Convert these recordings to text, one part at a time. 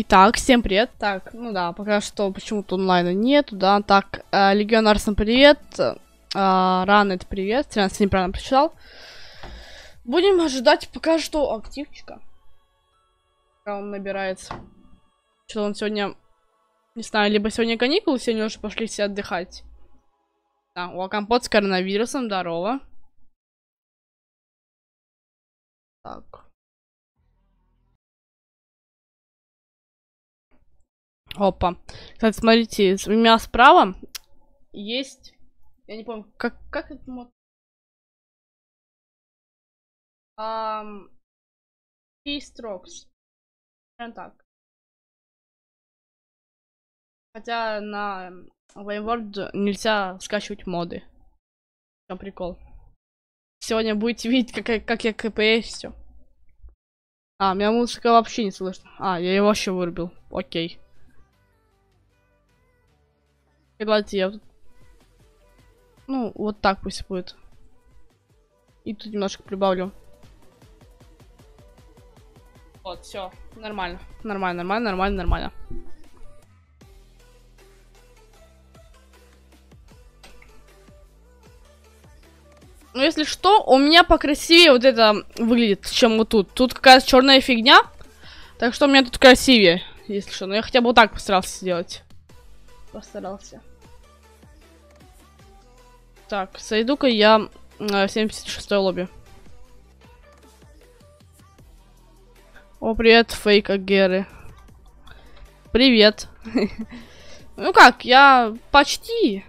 Итак, всем привет. Так, ну да, пока что почему-то онлайна нету, да. Так, Легион, Арсен, привет. Ранет, привет. 13 неправильно прочитал. Будем ожидать пока что активчика. Пока он набирается. Что он сегодня... Не знаю, либо сегодня каникулы, сегодня уже пошли все отдыхать. Да, у Окомпот с коронавирусом, здорово. Так. Опа. Кстати, смотрите, у меня справа есть... Я не помню, как это мод... Keystrokes. Прям так. Хотя на VimeWorld нельзя скачивать моды. Там прикол. Сегодня будете видеть, как я кпсю. А, меня музыка вообще не слышно. А, я его вообще вырубил. Окей. Давайте я... Ну, вот так пусть будет. И тут немножко прибавлю. Вот, все, нормально. Нормально. Ну, если что, у меня покрасивее вот это выглядит, чем вот тут. Тут какая-то черная фигня. Так что у меня тут красивее, если что. Но я хотя бы вот так постарался сделать. Так, сойду-ка я 76 лобби. О, привет, фейк Агеры. Привет. Ну как, я почти.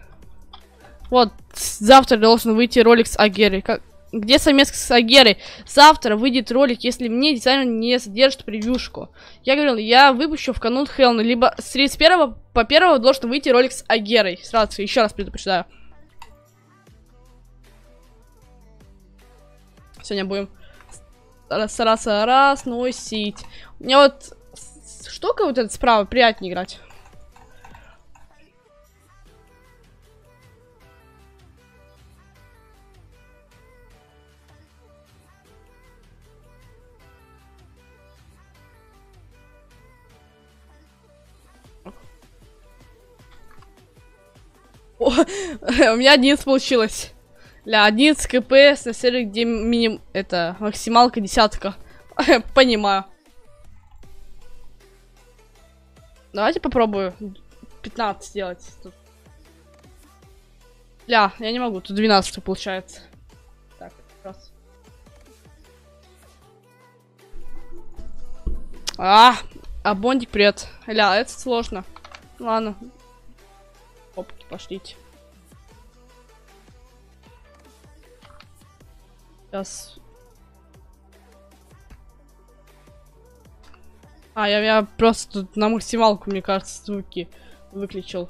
Вот, завтра должен выйти ролик с Агерой. Где совместка с Агерой? Завтра выйдет ролик, если мне дизайнер не содержит превьюшку. Я говорил, я выпущу в канун Хеллоу. Либо с 31 по 1 должен выйти ролик с Агерой. Сразу еще раз предупреждаю. Сегодня будем раз носить. У меня вот штука вот эта справа, приятнее играть. О, у меня 11 получилось. Ля, 11 кпс на сервере, где минимум... Это, максималка десятка. Понимаю. Давайте попробую 15 сделать. Тут. Ля, я не могу. Тут 12 получается. Так, раз. А Бондик, привет. Ля, это сложно. Ладно. Опки, пошлите. Сейчас. А, я просто тут на максималку, мне кажется, звуки выключил.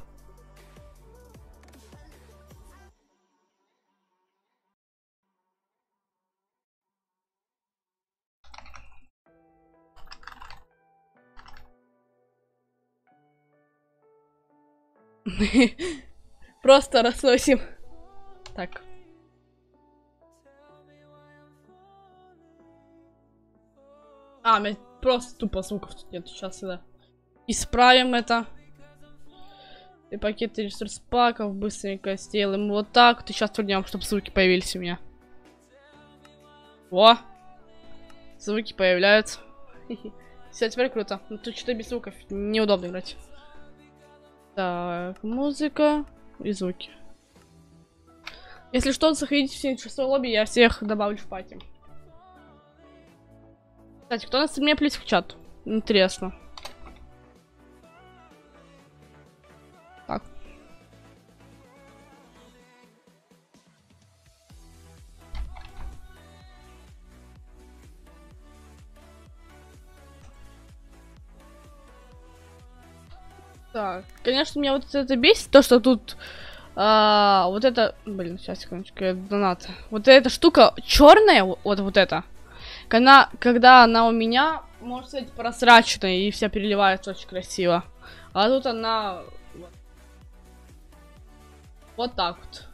Просто рассосим. Так. А, у меня просто тупо звуков тут нет. Сейчас да. Исправим это. И пакеты ресурс паков быстренько сделаем вот так. Ты сейчас вернем, чтобы звуки появились у меня. Во! Звуки появляются. Все, теперь круто. Но тут что-то без звуков. Неудобно играть. Так, музыка и звуки. Если что, заходите в 76 лобби, я всех добавлю в пати. Кстати, кто нас мне плюс в чат? Интересно. Так. Так, конечно, меня вот это бесит, то, что тут вот это, блин, сейчас секундочку, я донат. Вот эта штука черная, вот эта, когда она у меня, может сказать, прозрачная и вся переливается очень красиво, а тут она вот так вот.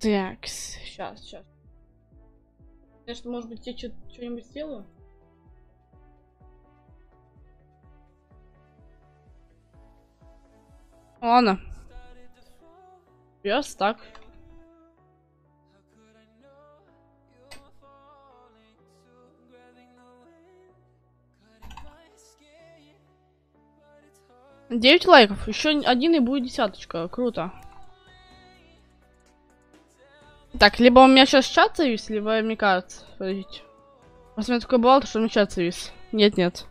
Так, сейчас. Конечно, может быть, я что-нибудь сделаю. Ладно. Сейчас так. Девять лайков. Еще один и будет десяточка. Круто. Так, либо у меня сейчас чат завис, либо мне кажется. Подождите. Просто у меня такое бывало, что у меня чат завис. Нет-нет.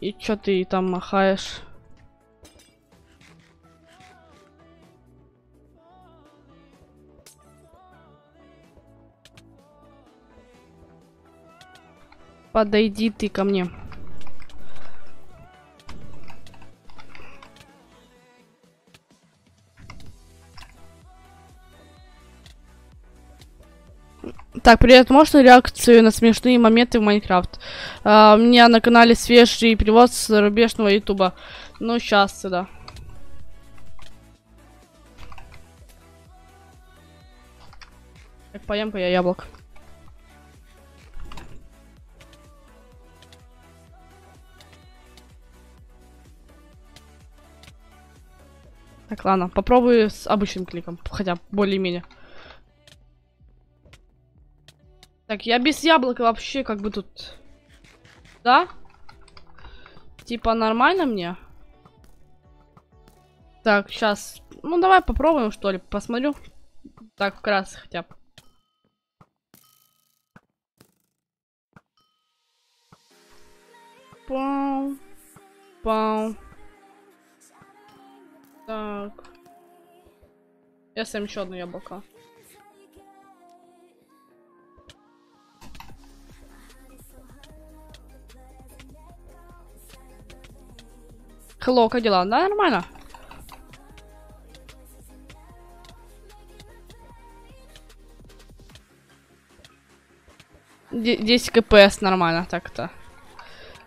И чё ты там махаешь? Подойди ты ко мне. Так, привет, можно реакцию на смешные моменты в Майнкрафт? У меня на канале свежий перевод с зарубежного ютуба. Ну, сейчас сюда. Так, поем-ка я яблок. Так, ладно, попробую с обычным кликом, хотя более-менее. Так, я без яблока вообще как бы тут... Да? Типа нормально мне? Так, сейчас... Ну, давай попробуем, что ли, посмотрю. Так, вкратце хотя бы. Пау. Пау. Так. Я съем еще одно яблоко. Хеллоу, как дела? Да, нормально. Десять кпс нормально, так-то.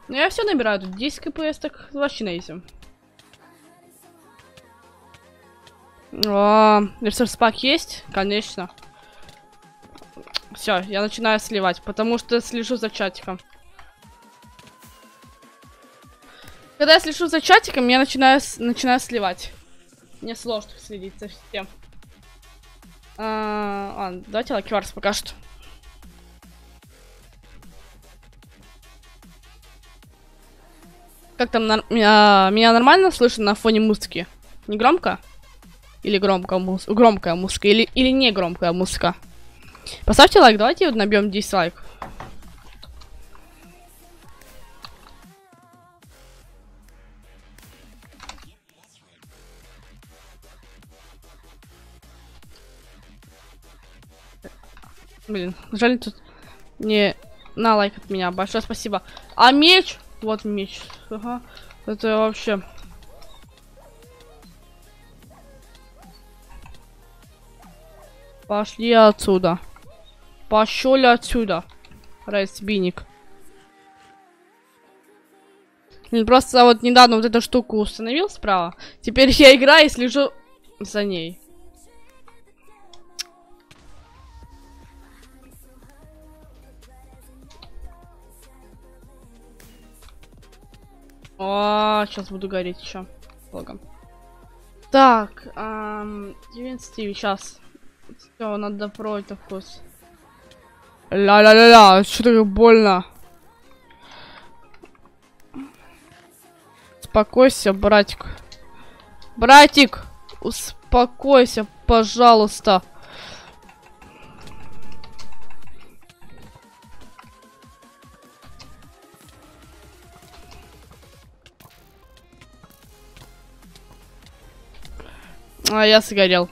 Но я все набираю, тут 10 кпс, так вообще найдем. Ресурс-пак есть? Конечно. Все, я начинаю сливать, потому что слежу за чатиком. Когда я слежу за чатиком, я начинаю сливать. Мне сложно следить за всем. Ладно, давайте лакиварс пока что. Как там меня нормально слышно на фоне музыки? Не громко? Или громкая музыка? Или не громкая музыка? Поставьте лайк, давайте вот набьем 10 лайков. Блин, жаль тут не на лайк от меня. Большое спасибо. А меч? Вот меч. Ага. Это вообще... Пошли отсюда. Пошел отсюда. Разбийник. Просто вот недавно вот эту штуку установил справа. Теперь я играю и слежу за ней. О, сейчас буду гореть еще. Долго. Так, 90 сейчас. Все, надо пройти вкус. Ля-ля-ля-ля, что такое больно? Успокойся, братик. Братик, успокойся, пожалуйста. А я сгорел.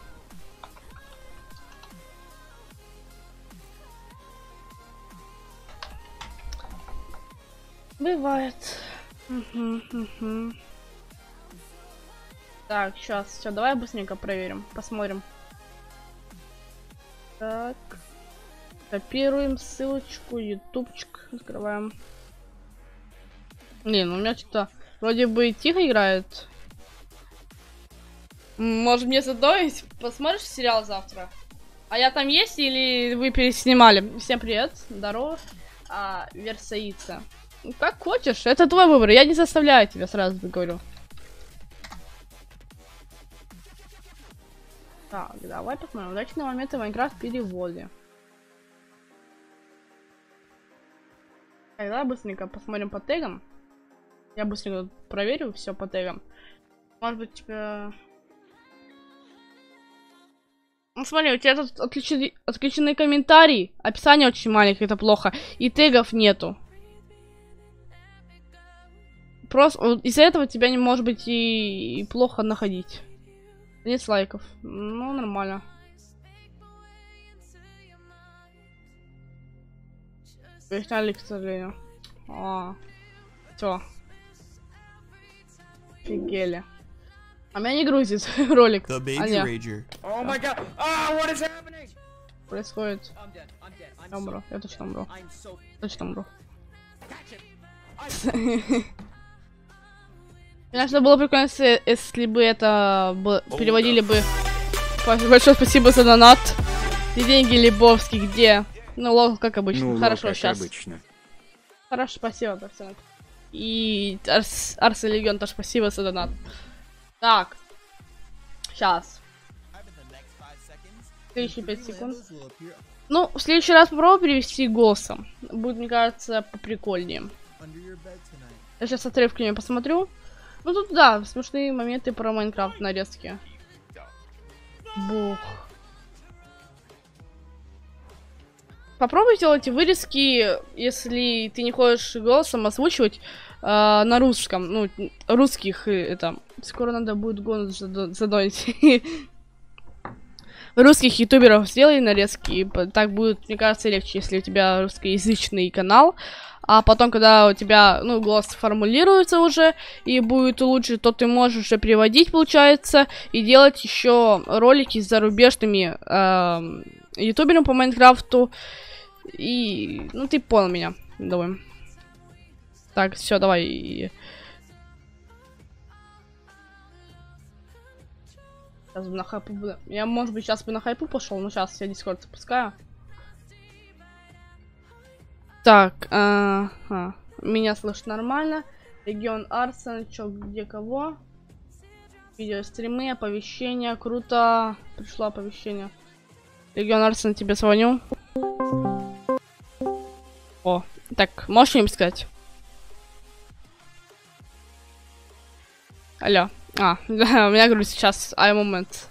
Бывает. Так, сейчас, все, давай быстренько проверим, посмотрим. Так, копируем ссылочку, ютубчик открываем. Не, ну у меня что-то вроде бы тихо играет. Может мне задавить? Посмотришь сериал завтра? А я там есть или вы переснимали? Всем привет, здорово. Версаица. Как хочешь, это твой выбор, я не заставляю тебя, сразу говорю. Так, давай посмотрим, удачные моменты в Minecraft переводе. Тогда быстренько посмотрим по тегам. Я быстренько проверю все по тегам. Может быть, тебя... Ну смотри, у тебя тут отключены комментарии. Описание очень маленькое, это плохо. И тегов нету. Просто из-за этого тебя не может быть и плохо находить. Нет лайков. Ну, нормально. Перестали, к сожалению. Все. Фигели. А меня не грузит ролик. О май гад! Происходит. Я умру. Я точно умру. Точно умру. Конечно, было прикольно, если бы это переводили бы. Большое спасибо за донат. И деньги, Лебовский, где? Ну, лол, как обычно. Ну, хорошо, как сейчас. Обычно. Хорошо, спасибо, Арсен. И Арсен Легион тоже спасибо за донат. Так, сейчас. 35 секунд. Ну, в следующий раз попробую перевести голосом. Будет, мне кажется, поприкольнее. Я сейчас отрывками посмотрю. Ну тут, да, смешные моменты про Майнкрафт нарезки. Бух. Попробуй делать вырезки, если ты не хочешь голосом озвучивать. На русском, ну, русских это. Скоро надо будет гонус задонить. Русских ютуберов сделай нарезки. Так будет, мне кажется, легче, если у тебя русскоязычный канал. А потом, когда у тебя, ну, голос формулируется уже и будет лучше, то ты можешь уже переводить, получается, и делать еще ролики с зарубежными ютуберами по Майнкрафту. И, ну, ты понял меня, думаю. Так, все, давай. Сейчас бы на хайпу... Я, может быть, сейчас бы на хайпу пошел, но сейчас я Discord запускаю. Так, ага. Меня слышно нормально. Регион Арсен, чё, где кого? Видеостримы, оповещения, круто. Пришло оповещение. Регион Арсен, тебе звоню. О, так, можешь им сказать? Алло. У меня грудь сейчас. Ай, момент.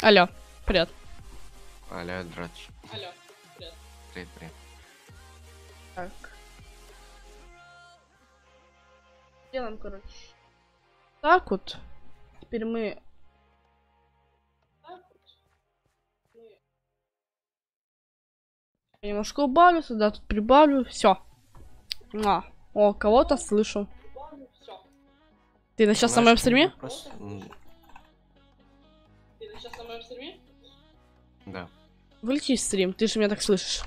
Алло. Привет. Алло, здравствуйте. Алло. Привет. Привет, привет. Так. Делаем, короче. Так вот. Теперь мы... Так вот. Я немножко убавлю, сюда тут прибавлю. Все. О, кого-то слышу. Ты на сейчас на моем стриме? Ты на сейчас на моем стриме? Да. Вылечи стрим, ты же меня так слышишь.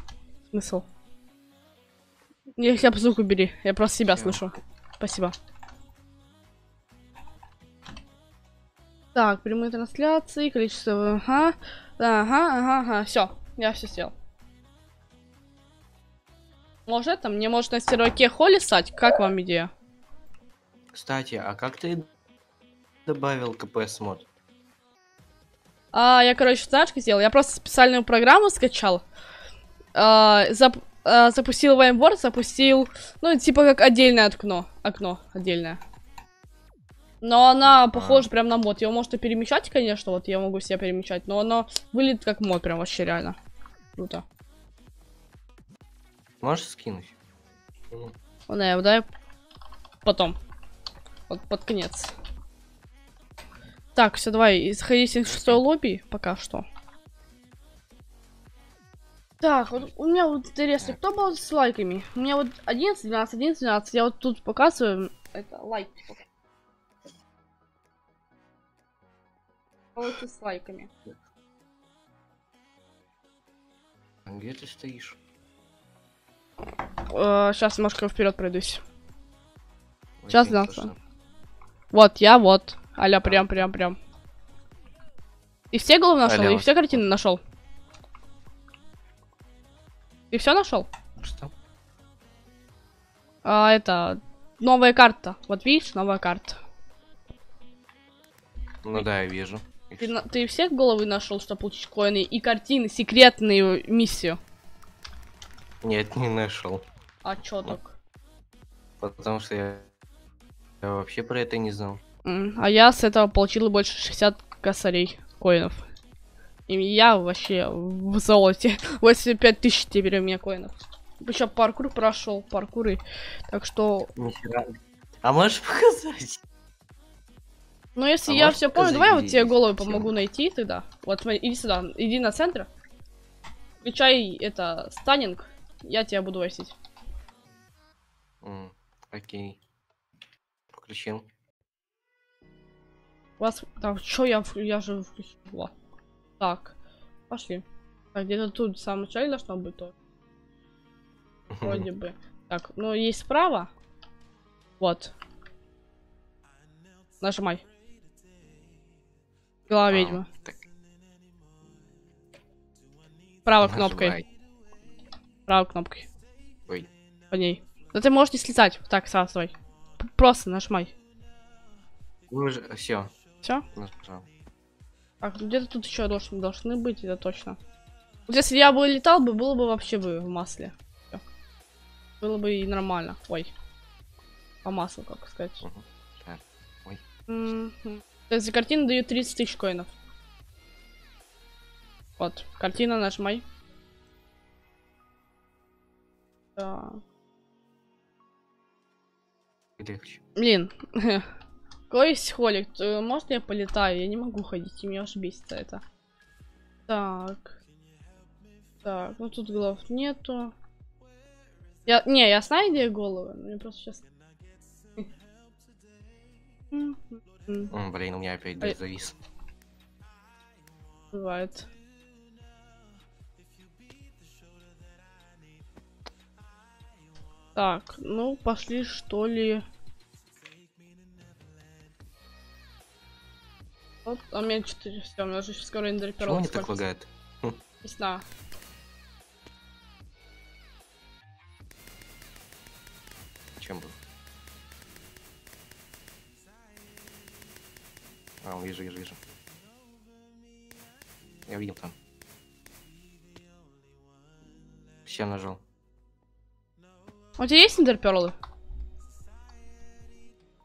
Смысл? Я хотя бы звук убери, я просто себя слышу. Спасибо. Так, прямые трансляции, количество... Все, я все сделал. Может, там мне можно на серваке холли стать? Как вам идея? Кстати, а как ты добавил КПС-мод? Я, короче, знаешь, что сделал? Я просто специальную программу скачал. Запустил VimeWorld, запустил... Ну, типа как отдельное окно. Окно отдельное. Но она похожа прям на мод. Его можно перемещать, конечно, вот я могу себя перемещать. Но она выглядит как мод прям вообще реально. Круто. Можешь скинуть? Да, дай потом. Вот под конец. Так, все, давай, заходи в 6-й лобби пока что. Так, вот у меня вот интересно, кто был с лайками? У меня вот 11, 12, 11, 12. Я вот тут показываю. Это лайки. Вот с лайками. А где ты стоишь? Сейчас немножко вперед пройдусь. Сейчас знаю. Вот, я вот. Алло, прям. И все голову нашел, и все картины нашел. Ты все нашел? Что? А, это новая карта. Вот видишь, новая карта. Ну да, я вижу. Ты всех головы нашел, чтобы получить коины и картины, секретную миссию? Нет, не нашел. А чё так? Потому что я вообще про это не знал. А я с этого получила больше 60 косарей коинов. И я вообще в золоте. 85 тысяч теперь у меня коинов. Еще паркур прошел, паркуры. Так что... Нихера. А можешь показать? Ну если я все помню, давай я вот тебе голову помогу найти тогда. Вот смотри, иди сюда, иди на центр. Включай это, станинг. Я тебя буду васить. Окей. Включил. Вас... Так, что я же включила. Так, пошли. Так, где-то тут самое начало должно быть тоже. Вроде бы. Так, ну есть справа. Вот. Нажимай. Голова ведьма. Правой кнопкой. Правой кнопкой. Ой. По ней. Но ты можешь не слетать. Так, сразу давай. Просто нажимай. Все. Все? Так, где-то тут еще должны быть, это точно. Вот если я бы летал, было бы вообще бы в масле. Всё. Было бы и нормально. Ой. По маслу, как сказать. То есть за картину дают 30 тысяч коинов. Вот, картина, нажимай. Да. Блин, кость холик, может я полетаю? Я не могу ходить, и меня уж бесится это. Так. Так, ну тут голов нету. Я знаю, где головы, но я просто сейчас... Блин, у меня опять завис. Бывает. Так, ну пошли что ли. Вот, а у меня 4, все, у меня уже скоро эндерперл. Почему так лагает? Весна. Чем был? А, вижу. Я видел там. Все нажал. У тебя есть эндерперлы?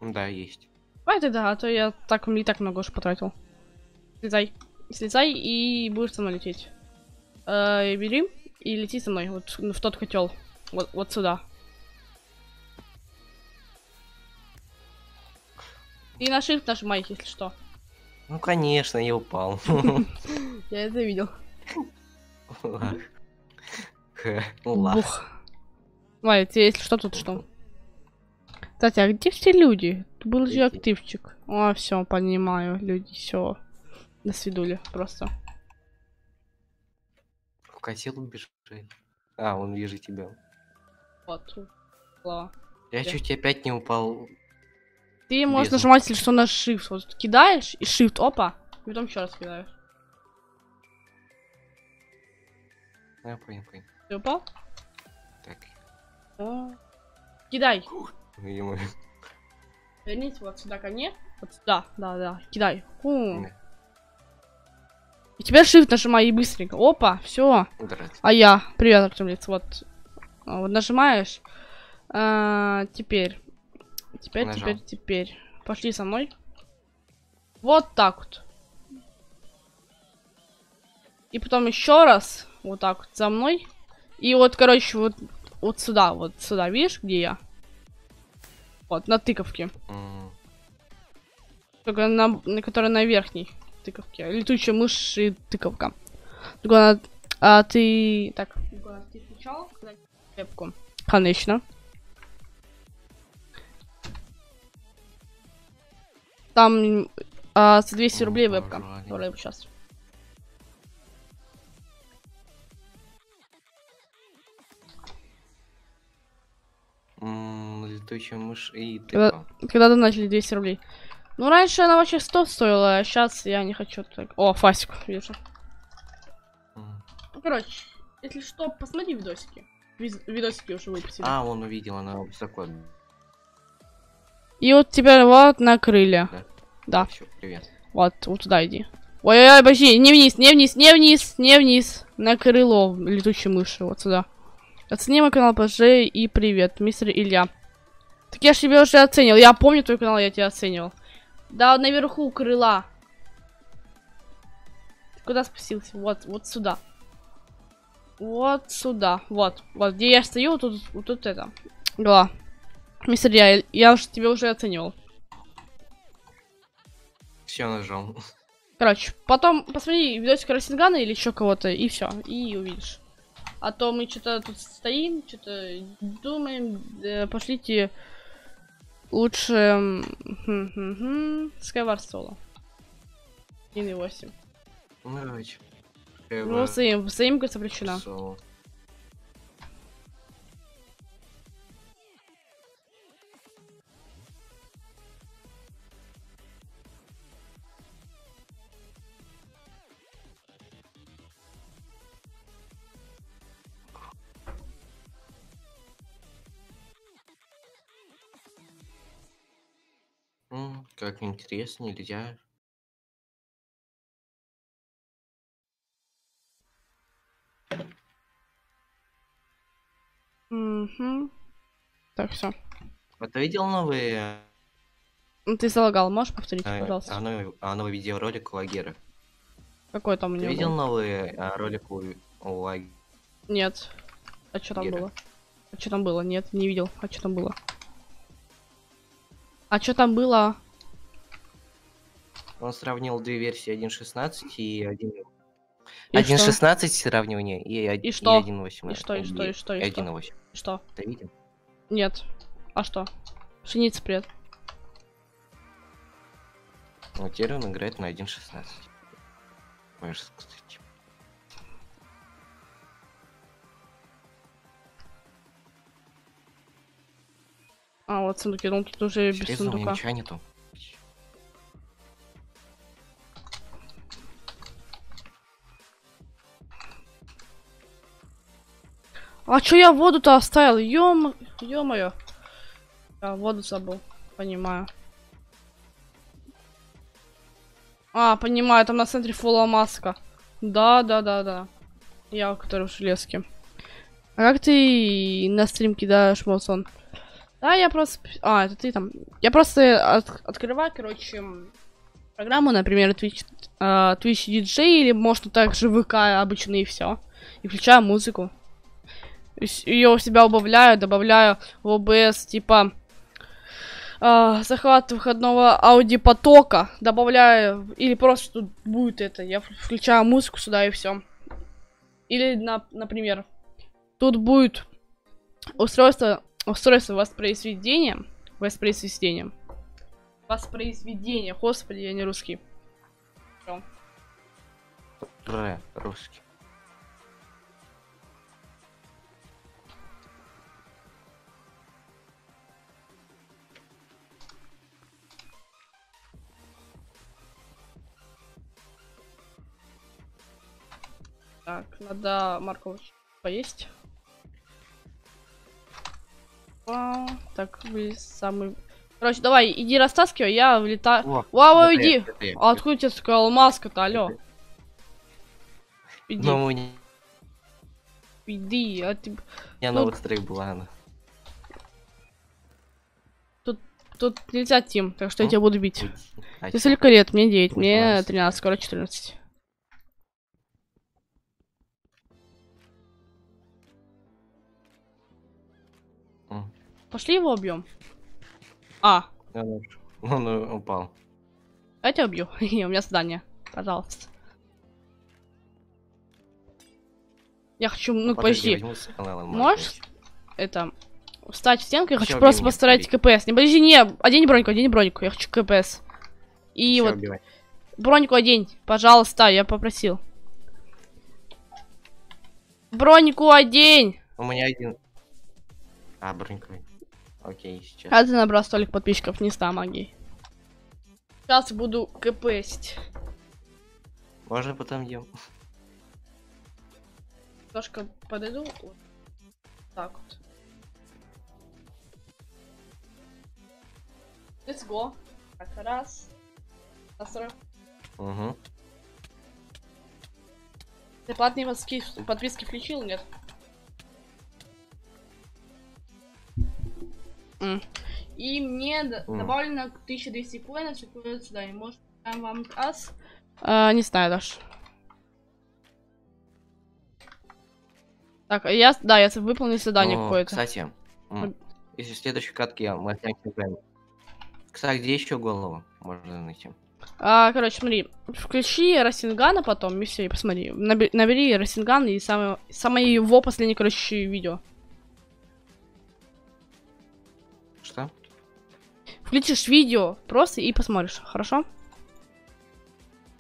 Да, есть. Ой, ты да, а то я так не так много уж потратил. Слезай. Слезай и будешь со мной лететь. Бери и лети со мной, вот в тот котел. Вот сюда. И на shift нажимай, если что. Ну конечно, я упал. Я это видел. Бух. Давай, если что, тут что? Кстати, а где все люди? Был же активчик. О, все, понимаю, люди, все. До свидули, просто. В котел убежит. А, он вижу тебя. Вот. Я чуть опять не упал. Ты можешь нажимать, если что, на shift. Вот кидаешь и shift, опа. И потом еще раз кидаешь. Я понял. Ты упал? Так. О. Кидай. Вернись вот сюда ко мне. Вот сюда, да. Кидай. И теперь shift нажимай и быстренько. Опа, все. А я. Привет, Артемлиц. Вот нажимаешь. Теперь. Теперь. Пошли со мной. Вот так вот. И потом еще раз. Вот так вот за мной. И вот, короче, вот сюда. Вот сюда. Видишь, где я? Вот, на тыковке. Только на которой на верхней тыковке. Летучая мышь и тыковка. Только она... А ты... Так. Ты включал клепку? Конечно. Там за 200 рублей вебка, которая сейчас. Летучая мышь и тыква. Когда-то начали 200 рублей. Ну, раньше она вообще 100 стоила, а сейчас я не хочу так. О, Фастик, вижу. Короче, Если что, посмотри видосики. Видосики уже выпустили. А, он увидел, она высоко. И вот тебя вот накрыли. Да. Еще, привет. Вот, вот туда иди. Ой-ой-ой, подожди, не вниз, не вниз, не вниз, не вниз. На крыло летучей мыши, вот сюда. Оцени мой канал, пожалуйста, и привет, мистер Илья. Так я же тебя уже оценил, я помню твой канал, я тебя оценил. Да, наверху крыла. Ты куда спустился? Вот, вот сюда. Вот сюда, вот. Вот, где я стою, вот тут это. Да. Мистер Илья, я уже тебя уже оценил. Все нажал. Короче, потом посмотри видосик Расингана или еще кого-то, и все, и увидишь. А то мы что-то тут стоим, что-то думаем, пошлите лучше SkyWars соло. 1.8. Ну, короче. Ну, взаимка запрещена. Соло. Как интересно, Илья. Так, все. А ты видел новые... Ты залагал, можешь повторить, пожалуйста? Новый видеоролик у Агера. Какой там у него? Ты видел новый ролик у Агера? Нет. А что там было? А что там было? Нет, не видел. А что там было? А что там было? Он сравнил две версии 1.16 и 1.8. 1.16 сравнивание и 1.8. И что, и что, и что, и 1.8. Что? Ты видел? Нет. А что? Пшеница, привет. Ну, теперь он играет на 1.16. Можешь сказать. А, вот сундуки, ну тут уже без сундука. Ничего нету. А чё я воду-то оставил? Ё-моё. Я воду забыл. Понимаю. А, понимаю, там на центре фола маска. Да. Я, который в железке. А как ты на стрим кидаешь, Мосон? Да, я просто... А, это ты там. Я просто открываю, короче, программу, например, Twitch DJ, или можно также ВК обычные, и все. И включаю музыку. Ее у себя убавляю, добавляю в OBS, типа, захват выходного аудиопотока. Добавляю, или просто тут будет это. Я включаю музыку сюда, и все. Или, например, тут будет устройство воспроизведения. Господи, я не русский. Всё. Русский. Так, надо морковочку поесть. Так, вы самый... Короче, давай, иди растаскивай, я влетаю. Вау, иди! А откуда тебе такая алмазка-то, алё? Иди. Ну, не... Иди, а ты... Я на острых была она. Тут нельзя, Тим, так что я тебя буду бить. Ты сколько лет? Мне 9, мне 13, скоро 14. Пошли его убьем. А. Он упал. Я тебя убью. У меня здание. Пожалуйста. Я хочу... Ну, подожди. Можешь? Это... Встать в стенку. Я хочу просто постарать КПС. Не, подожди, не. Одень броньку. Я хочу КПС. И вот... Броньку одень. Пожалуйста, я попросил. Броньку одень. У меня один. А, броньку. Окей, сейчас. А ты набрал столик подписчиков, не 100 магии. Сейчас буду кпсить. Можно потом ем. Немножко подойду. Вот так вот. Let's go. Так, раз. Настрой. Угу. Ты платные подписки включил, нет? И мне добавлено 1200 коинов, что сюда. И может там вам ас? Не знаю даже. Так, я, да, я выполнил задание какое-то. Кстати, если в следующей катке мы отнесем. Кстати, где еще голову можно найти? Короче, смотри, включи Расингана потом, и все, и посмотри. Набери Расинган и самое его последнее, короче, видео. Что? Включишь видео просто и посмотришь, хорошо?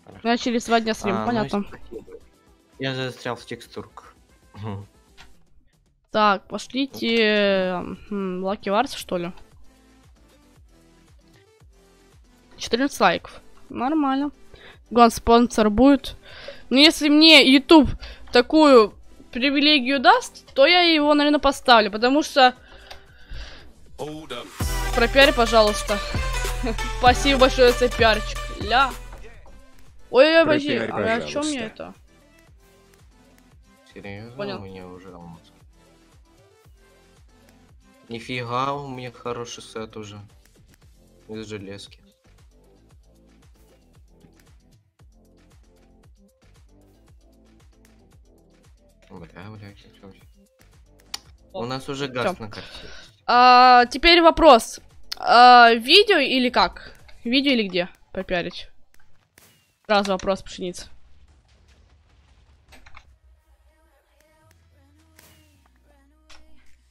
Хорошо. Я через 2 дня стрим, понятно. Значит, я застрял в текстурках. Так, пошлите Лаки Варс, что ли? 14 лайков. Нормально. Гон спонсор будет. Но если мне YouTube такую привилегию даст, то я его, наверное, поставлю. Потому что... Пропиарь, пожалуйста. Спасибо большое за пиарчик. Ля. Ой, подожди. А о чем мне это? Серьезно? Понял. У меня уже... Нифига, у меня хороший сет уже. Из железки. Бля. У нас уже газ на карте. Теперь вопрос. Видео или как? Видео или где? Попиарить. Сразу вопрос, Пшеница.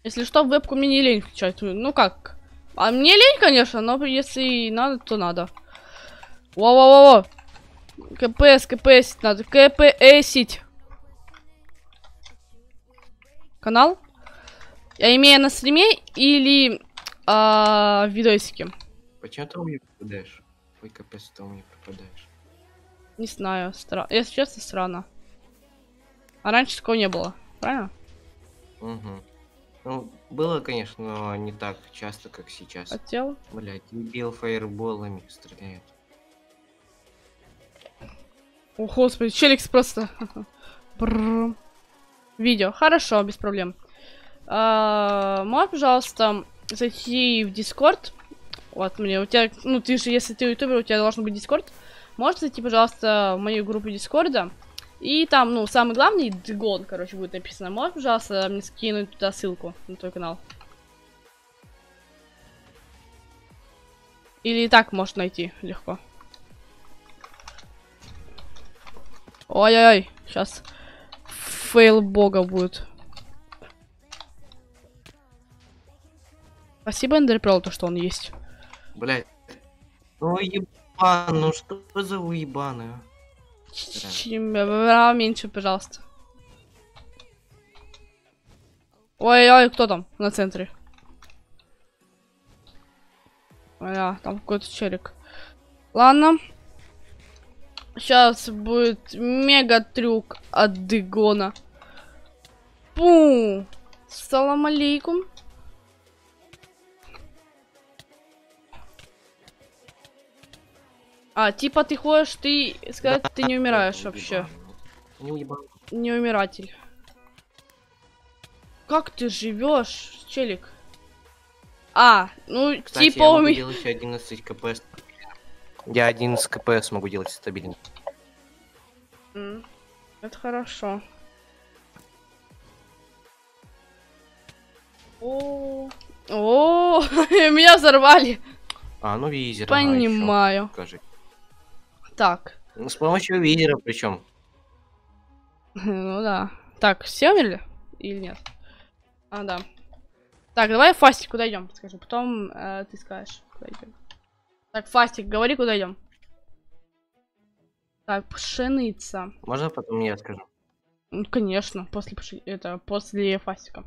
Если что, вебку мне не лень включать. Ну как? А мне лень, конечно, но если надо, то надо. Во-во-во-во. КПСить надо. КПСить. Канал я имею на стриме или в видосике. Почему ты у меня попадаешь? Ой, капец, ты у меня попадаешь. Не знаю, если честно, странно. А раньше такого не было, правильно? Угу. Ну, было, конечно, но не так часто, как сейчас. Хотел? Блять, бил фаерболами, стреляет. О, господи, Челикс просто. Видео. Хорошо, без проблем. Можешь, пожалуйста, зайти в Discord. Вот мне, у тебя, ну ты же, если ты ютубер, у тебя должен быть Discord. Можешь зайти, пожалуйста, в мою группу Discord. И там, ну, самый главный, Дигон, короче, будет написано. Можешь, пожалуйста, мне скинуть туда ссылку на твой канал? Или и так можешь найти легко. Ой-ой-ой, сейчас... Фейл бога будет. Спасибо Эндерпрел, то что он есть. Блять. Ну ебан, ну что за уебаны? Меньше, пожалуйста. Ой-ой, кто там на центре? А, там какой-то Челик. Ладно. Сейчас будет мега трюк от Дигона. Пу! Салам алейкум. А, типа ты ходишь, ты сказать, ты не умираешь вообще. Не умиратель. Как ты живешь, Челик? А, ну кстати, типа у меня 11 кпс. Я 11 кпс могу делать стабильно. Это хорошо. О, меня взорвали. А, ну визер. Понимаю. Так. С помощью визера причем. Ну да. Так, все умерли? Или нет? А, да. Так, давай Фастик, куда идем? Скажи, потом ты скажешь, куда идем. Так, Фастик, говори, куда идем. Так, Пшеница. Можно потом я скажу? Ну, конечно, после это после Фастика.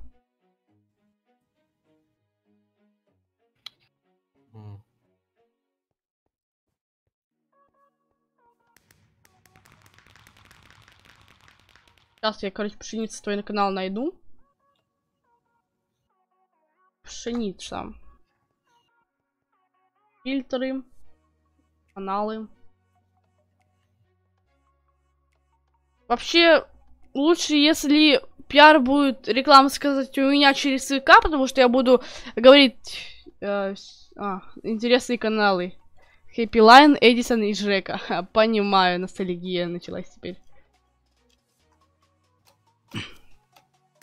Сейчас я, короче, Пшеницу твой канал найду. Пшеница. Фильтры. Каналы. Вообще, лучше, если пиар будет рекламу сказать у меня через ВК, потому что я буду говорить интересные каналы. Хэппи Лайн, Эдисон и Жека. Понимаю, ностальгия началась теперь.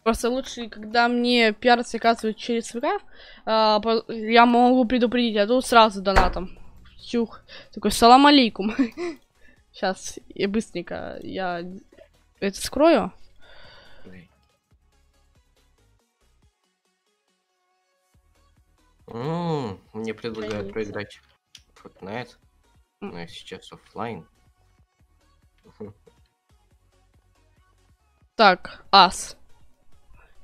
Просто лучше, когда мне пиар заказывают через ВК, я могу предупредить, а то сразу донатом. Чух. Такой, салам алейкум. Сейчас, и быстренько я это скрою. Мне предлагают поиграть. Fortnite. Но я сейчас офлайн. Так, ас.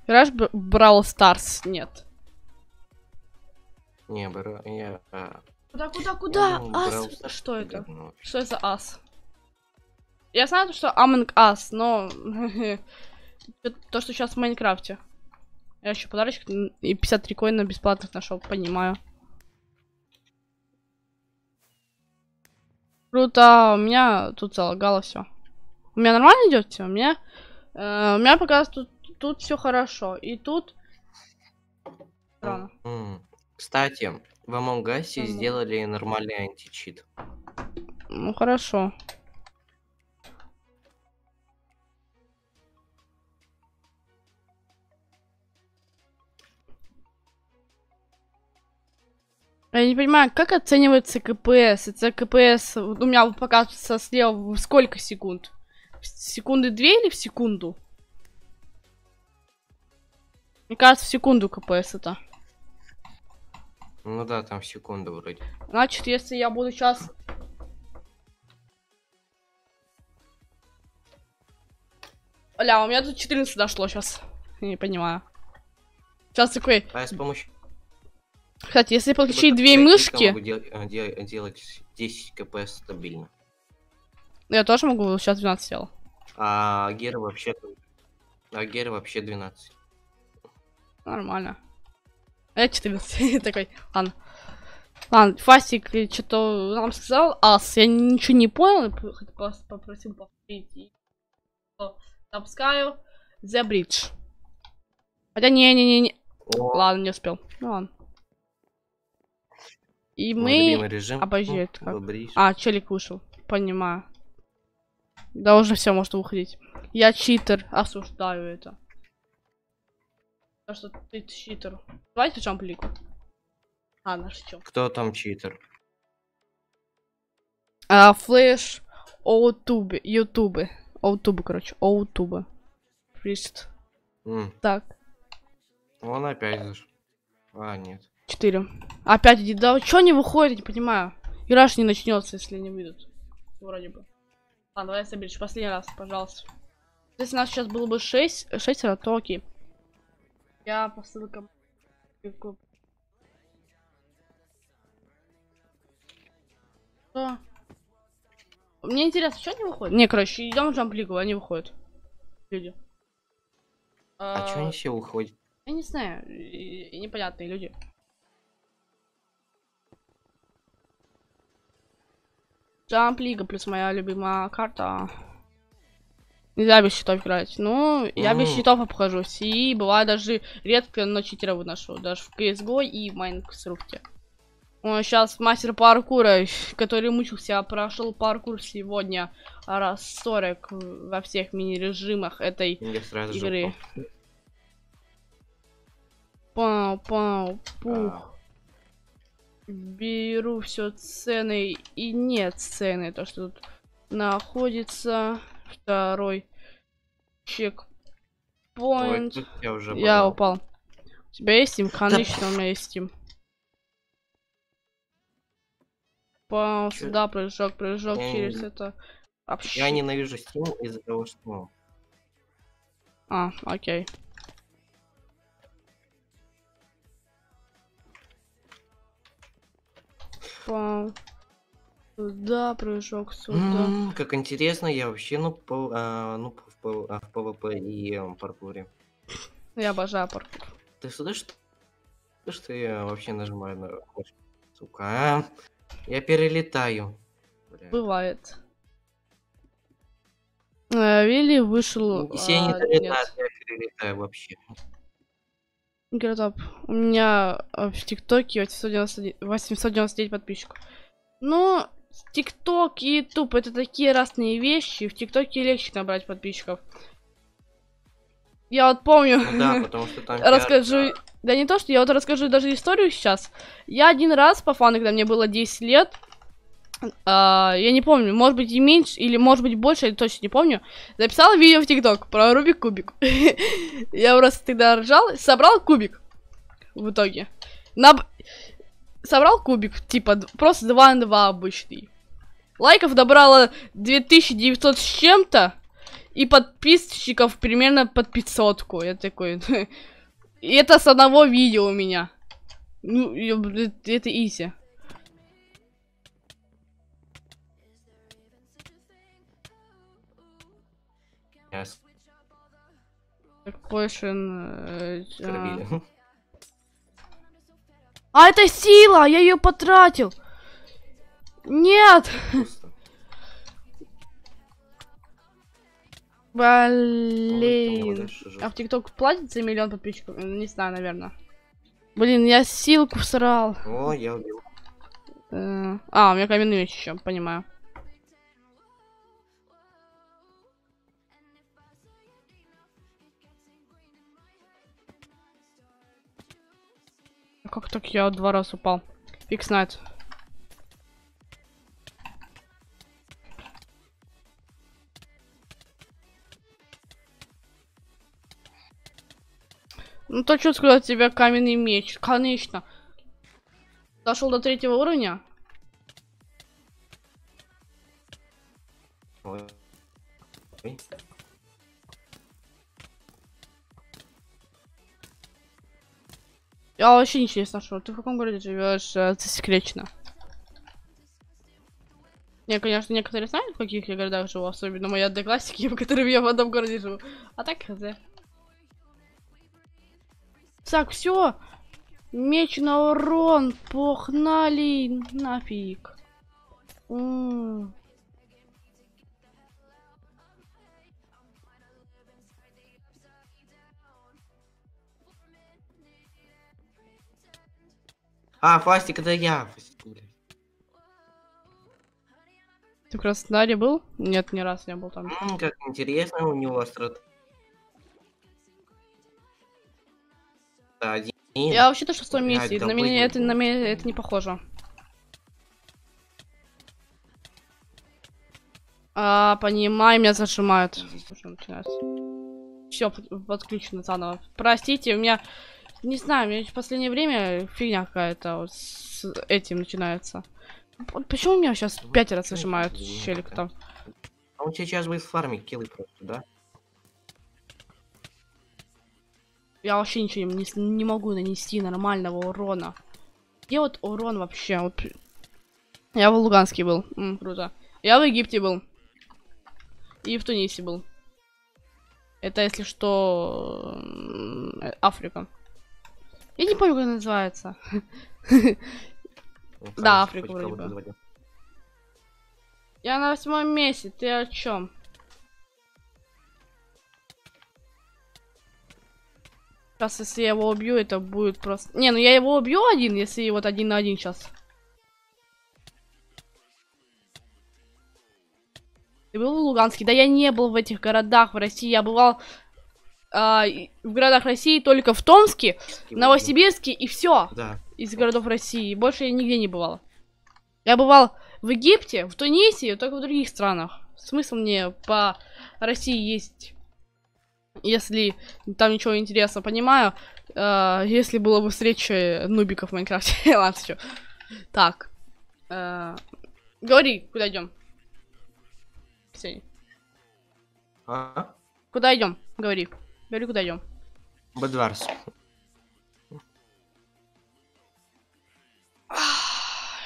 Играешь Brawl Stars? Нет. Не, я... Куда? Ас? Что это? Что это за ас? Я знаю, что Among Us, но... То, что сейчас в Майнкрафте. Я еще подарочек и 53 коина бесплатных нашел, понимаю. Круто, у меня тут залагало все. У меня нормально идет все, у меня пока тут все хорошо. И тут... Кстати, в Among Us сделали нормальный античит. Ну хорошо. Я не понимаю, как оценивается КПС? Это КПС у меня показывается слева в сколько секунд? В секунды 2 или в секунду? Мне кажется, в секунду КПС это. Ну да, там в секунду вроде. Значит, если я буду сейчас... Оля, у меня тут 14 дошло сейчас. Я не понимаю. Сейчас такой... А я с помощью... Кстати, если подключить две мышки... Я могу делать 10 кпс стабильно. Я тоже могу, сейчас 12 сделал. А Агера вообще... Агера вообще 12. Нормально. А я 14. Такой, ладно. Ладно, Фастик что-то нам сказал. Ас, я ничего не понял. Просто попросил повторить. Запускаю The Bridge. Хотя не-не-не-не. Ладно, не успел. Ну ладно. И мы... Обожает. Челик вышел. Понимаю. Да уже все, может уходить. Я читер. Осуждаю это. Потому что ты читер. Давайте джамплику. А, наш чё. Кто там читер? Флэш. Оутубе. Ютубе. Оутубе, короче. Оутубе. Фрист. Так. Он опять зашел. А, нет. 4. Опять иди. Да чё не выходит, не понимаю. Игра ж не начнется, если не выйдут. Вроде бы. Ладно, давай соберешь последний раз, пожалуйста. Если у нас сейчас было бы 6 то окей. Я по ссылкам. Что? Мне интересно, что они выходят? Не, короче, идем в джамплигу, они выходят. Люди. А чё они все уходят? Я не знаю, и непонятные люди. Джамп-лига плюс моя любимая карта. Нельзя без щитов играть. Ну, я без щитов обхожусь. И бывает даже редко, но читера выношу. Даже в CSGO и в Майнкрафте. Сейчас мастер паркура, который мучился, прошел паркур сегодня раз 40 во всех мини-режимах этой игры. Пау-пау-пух. Беру все цены и нет цены, то что тут находится. Второй чекпоинт. Ой, я упал. У тебя есть Steam? Конечно, у меня есть Steam. Пау, сюда прыжок через это. Вообще. Я ненавижу Steam из-за того, что... окей. Да, прыжок сюда. Как интересно, я вообще в ПВП и паркуре. Я обожаю паркур. Ты слышишь, что я вообще нажимаю на... Сука, а? Я перелетаю. Бля. Бывает. Вилли вышел... Если я не долетаю, я перелетаю вообще. Гротап, у меня в ТикТоке 899 подписчиков. Но ТикТок и Ютуб — это такие разные вещи. В ТикТоке легче набрать подписчиков. Я вот помню. Ну да, потому что там расскажу. Да не то, что я вот расскажу даже историю сейчас. Я один раз по фану, когда мне было 10 лет, я не помню, может быть и меньше, или может быть больше, я точно не помню, записала видео в ТикТок про Рубик Кубик. Я просто тогда ржал, собрал кубик в итоге. Собрал кубик, типа, просто 2 на 2 обычный. Лайков добрала 2900 с чем-то. И подписчиков примерно под 500-ку. Я такой... Это с одного видео у меня. Ну, это изи. Yes. А это сила! Я ее потратил! Нет! Блин. А в ТикТок платит за 1 миллион подписчиков? Не знаю, наверное. Блин, я силку всрал. О, я убил. А, у меня каменный меч еще, понимаю. Как так я 2 раза упал? Фиг знает. Ну то что сказать, у тебя каменный меч, конечно. Дошел до 3-го уровня. Ой. Я вообще ничего не слышал. Ты в каком городе живешь? Это секретно. Не, конечно, некоторые знают, в каких я городах живу, особенно мои одноклассники, в которых я в одном городе живу. А так хз. Так, все, меч на урон, погнали, нафиг. А, Фастик, это я. Ты в Краснодаре был? Нет, ни раз не был там. Как интересно, у него острота. Один. Я вообще-то в 6-м месте, на меня это не похоже. А, понимаю, меня зажимают. Все подключено заново. Простите, у меня, не знаю, у меня в последнее время фигня какая-то вот с этим начинается. Почему меня сейчас 5 раз зажимают, Челик там? А он сейчас будет фармить киллы просто, да? Я вообще ничего не могу нанести нормального урона. Где вот урон вообще? Вот... Я в Луганске был. Круто. Я в Египте был. И в Тунисе был. Это, если что, Африка. Я не помню, как она называется. Да, Африка вроде бы. Я на 8-м месте. Ты о чем? Сейчас, если я его убью, это будет просто... Не, ну я его убью один, если вот 1 на 1 сейчас. Ты был в Луганске? Да я не был в этих городах в России. Я бывал в городах России только в Томске, Новосибирске и все. Да. Из городов России. Больше я нигде не бывал. Я бывал в Египте, в Тунисе, только в других странах. Смысл мне по России есть... Если там ничего интересного, понимаю. Если было бы встреча нубиков в Майнкрафте. Ладно, все. Так. Говори, куда идем? Куда идем? Говори. Говори, куда идем? Мобварс.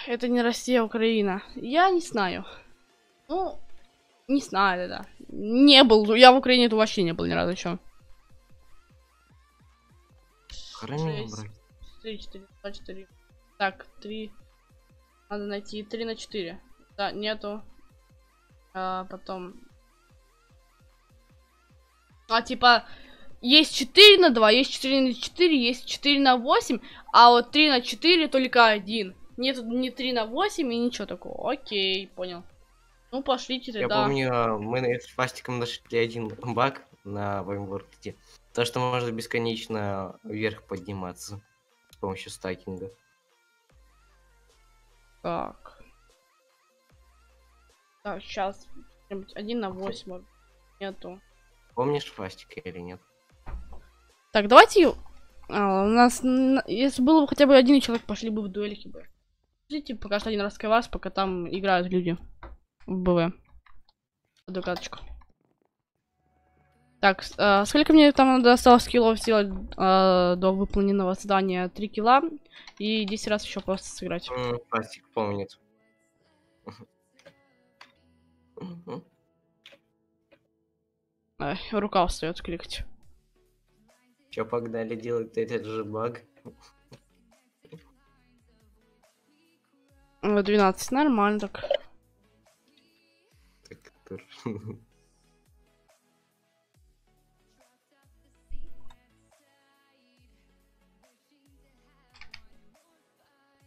это не Россия, Украина. Я не знаю. Ну, не знаю, да. Не был, я в Украине-то вообще не был ни разу еще. Храни, 4, 4, 4. Так, 3. Надо найти 3 на 4. Да, нету. А, потом. А, типа, есть 4 на 2, есть 4 на 4, есть 4 на 8. А вот 3 на 4 только один. Нету ни 3 на 8 и ничего такого. Окей, понял. Ну, пошлите тогда. Я помню, мы с Фастиком нашли один баг на VimeWorld. То, что можно бесконечно вверх подниматься с помощью стакинга. Так. Так, сейчас. 1 на 8. Нету. Помнишь Фастика или нет? Так, давайте... А, у нас... Если было бы хотя бы один человек, пошли бы в дуэльки бы. Ждите пока что один раз SkyWars, пока там играют люди. В БВ. Одну карточку. Так, сколько мне там надо осталось киллов сделать до выполненного задания? 3 килла и 10 раз еще просто сыграть. Пластик помнит. Рука устает кликать. Че, погнали делать этот же баг? 12, нормально так.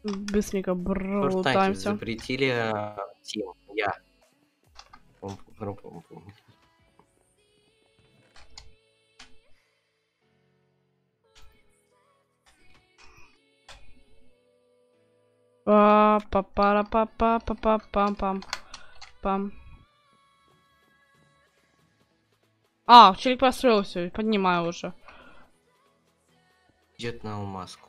Быстренько брутаемся. Запретили тим. Я. Па-па-па-па-па-пам-пам-пам. А, Челик построился, поднимаю уже. Идет на маску.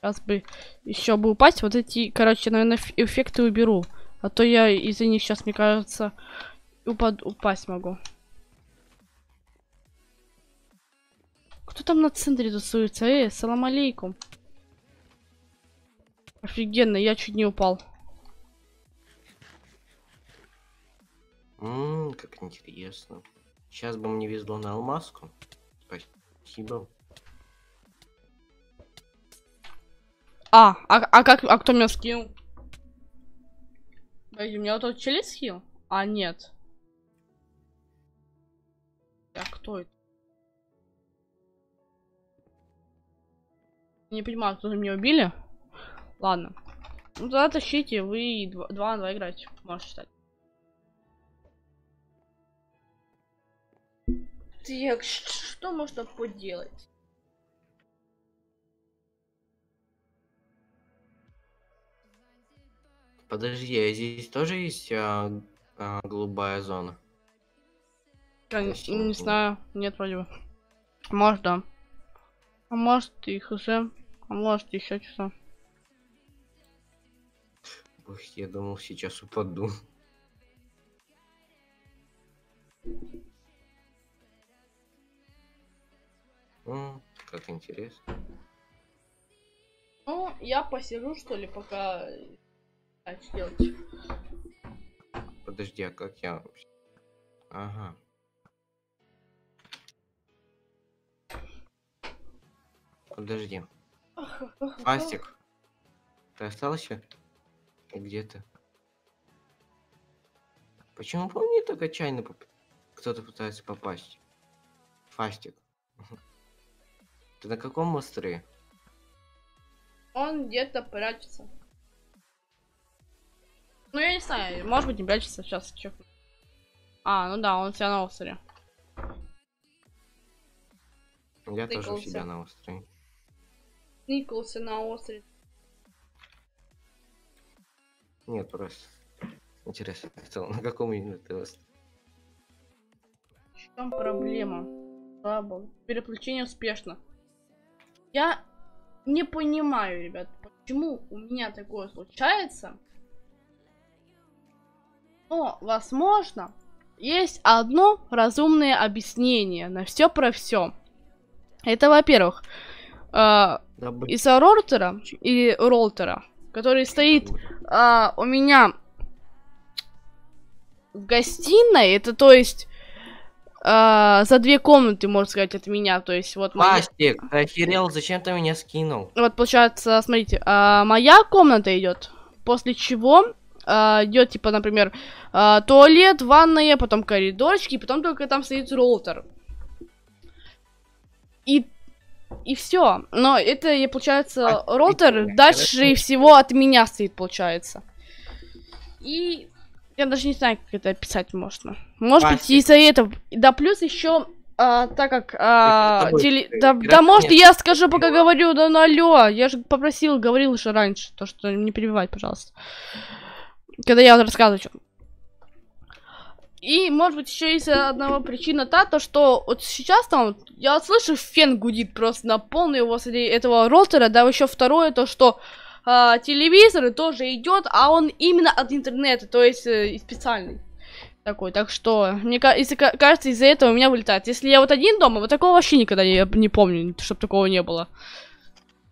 Сейчас бы еще бы упасть. Вот эти, короче, наверное, эффекты уберу. А то я из-за них сейчас, мне кажется, упасть могу. Кто там на центре тусуется? Эй, салам алейкум. Офигенно, я чуть не упал. Как интересно. Сейчас бы мне везло на алмазку. Спасибо. А кто меня скинул? Пойди, меня вот тот челик скинул? А, нет. А кто это? Не понимаю, кто-то меня убили. Ладно. Ну тогда тащите, вы 2 на 2 играете. Можете считать. Так, что можно поделать? Подожди, а здесь тоже есть голубая зона? Я не знаю, нет вроде бы. Может, да. А может их уже, а может еще что-то. Ух, я думал, сейчас упаду. Как интересно. Ну, я посижу, что ли, пока... Делать. Подожди, а как я? Ага. Подожди. Фастик, ты остался? Где ты? Почему по мне так отчаянно кто-то пытается попасть? Фастик. Ты на каком мостре? Он где-то прячется. Ну я не знаю, может быть не прячется сейчас. А, ну да, он себя на острове. Я тоже себя на острове. Николся на острове. Нет, просто. Интересно, на каком именно ты острове? В чем проблема? Слабо. Переключение успешно. Я не понимаю, ребят, почему у меня такое случается. Но, возможно, есть одно разумное объяснение на все про все. Это, во-первых, И сорортера, и ролтера, который стоит у меня в гостиной. Это, то есть, за две комнаты, можно сказать, от меня. То есть, вот Фастик, моя... охерел, зачем ты меня скинул? Вот, получается, смотрите, моя комната идет, после чего идет, типа, например, туалет, ванная, потом коридорчики, потом только там стоит ролтер. И все. Но это, получается, ролтер дальше всего от меня стоит, получается. И я даже не знаю, как это описать можно. Может быть, из-за этого. Да, плюс еще, так как... Да, может, я скажу, пока говорю, да, ну алло. Я же попросил, говорил еще раньше, то что не перебивай, пожалуйста. Когда я рассказываю. И, может быть, еще есть одна причина та, то что вот сейчас там, я слышу, фен гудит просто на полную возле этого роутера, да, еще второе, то что телевизор тоже идет, а он именно от интернета, то есть специальный такой, так что, мне кажется, из-за этого у меня вылетает. Если я вот один дома, вот такого вообще никогда не помню, чтобы такого не было.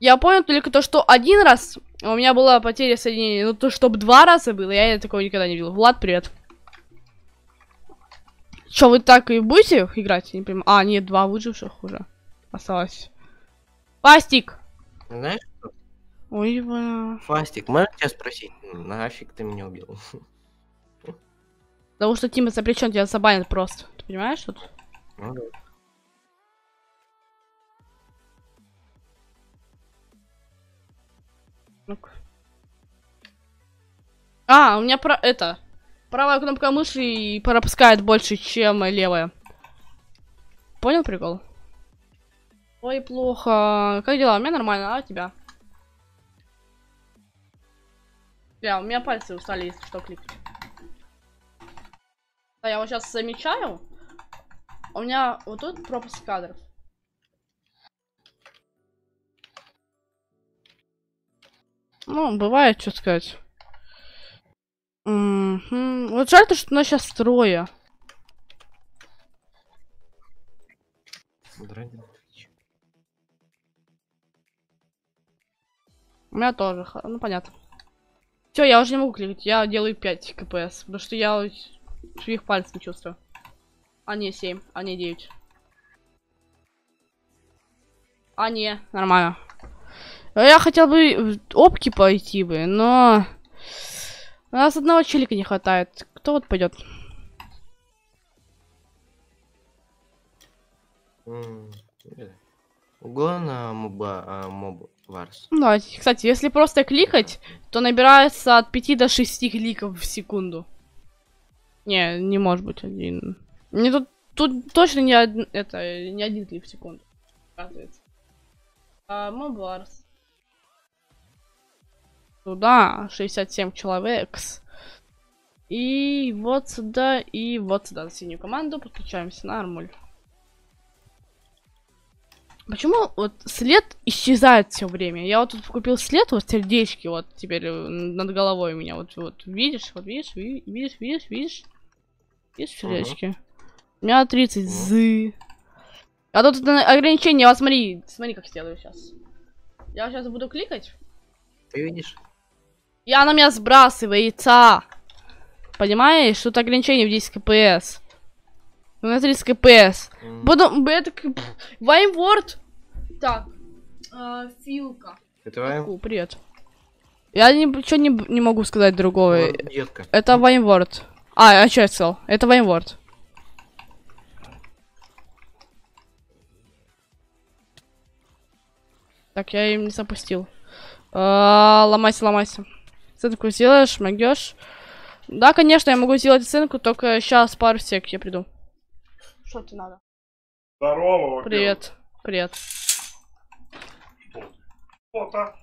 Я понял только то, что один раз у меня была потеря соединения, ну то, чтобы два раза было, я такого никогда не видел. Влад, привет. Что, вы так и будете играть? Я не понимаю. А, нет, два выживших уже осталось. Фастик! Знаешь что? Ой, бля. Фастик, можно тебя спросить? Нафиг ты меня убил? Потому что Тима запрещен, тебя забанят просто. Ты понимаешь что тут? Ну, да. Ну-ка. А, у меня про это... Правая кнопка мыши и пропускает больше, чем левая. Понял прикол? Ой, плохо. Как дела? У меня нормально, а у тебя? Бля, у меня пальцы устали, если что, кликать. Да, я вот сейчас замечаю. У меня вот тут пропуск кадров. Ну, бывает, что сказать. Вот жаль то, что у нас сейчас трое. У меня тоже, ну понятно. Все, я уже не могу кликать, я делаю 5 кпс, потому что я их пальцем не чувствую. А не 7, а не 9. А не, нормально. Я хотел бы в опки пойти бы, но... У нас одного челика не хватает. Кто вот пойдет? Угон Mobwars. Да, кстати, если просто кликать, то набирается от 5 до 6 кликов в секунду. Не, не может быть один. Мне тут точно не один клик в секунду. Оказывается. Mobwars. Туда 67 человек. И вот сюда, на синюю команду подключаемся, нормуль. Почему вот след исчезает все время? Я вот тут купил след, вот сердечки вот теперь над головой у меня. Вот видишь, видишь сердечки. У меня 30 зы. А тут ограничение, вот смотри, как сделаю сейчас. Я сейчас буду кликать. Ты видишь? И она меня сбрасывается. Понимаешь? Тут ограничение в 10 кпс. У нас 30 кпс. Потом... VimeWorld. Так. Филка. Это VimeWorld? Привет. Я ничего не могу сказать другого. Это VimeWorld. А что я сказал? Это VimeWorld. Так, я им не запустил. Ломайся. Сценку сделаешь, могешь? Да, конечно, я могу сделать сценку, только сейчас пару сек, я приду. Что тебе надо? Здорово, привет. Привет. Фото.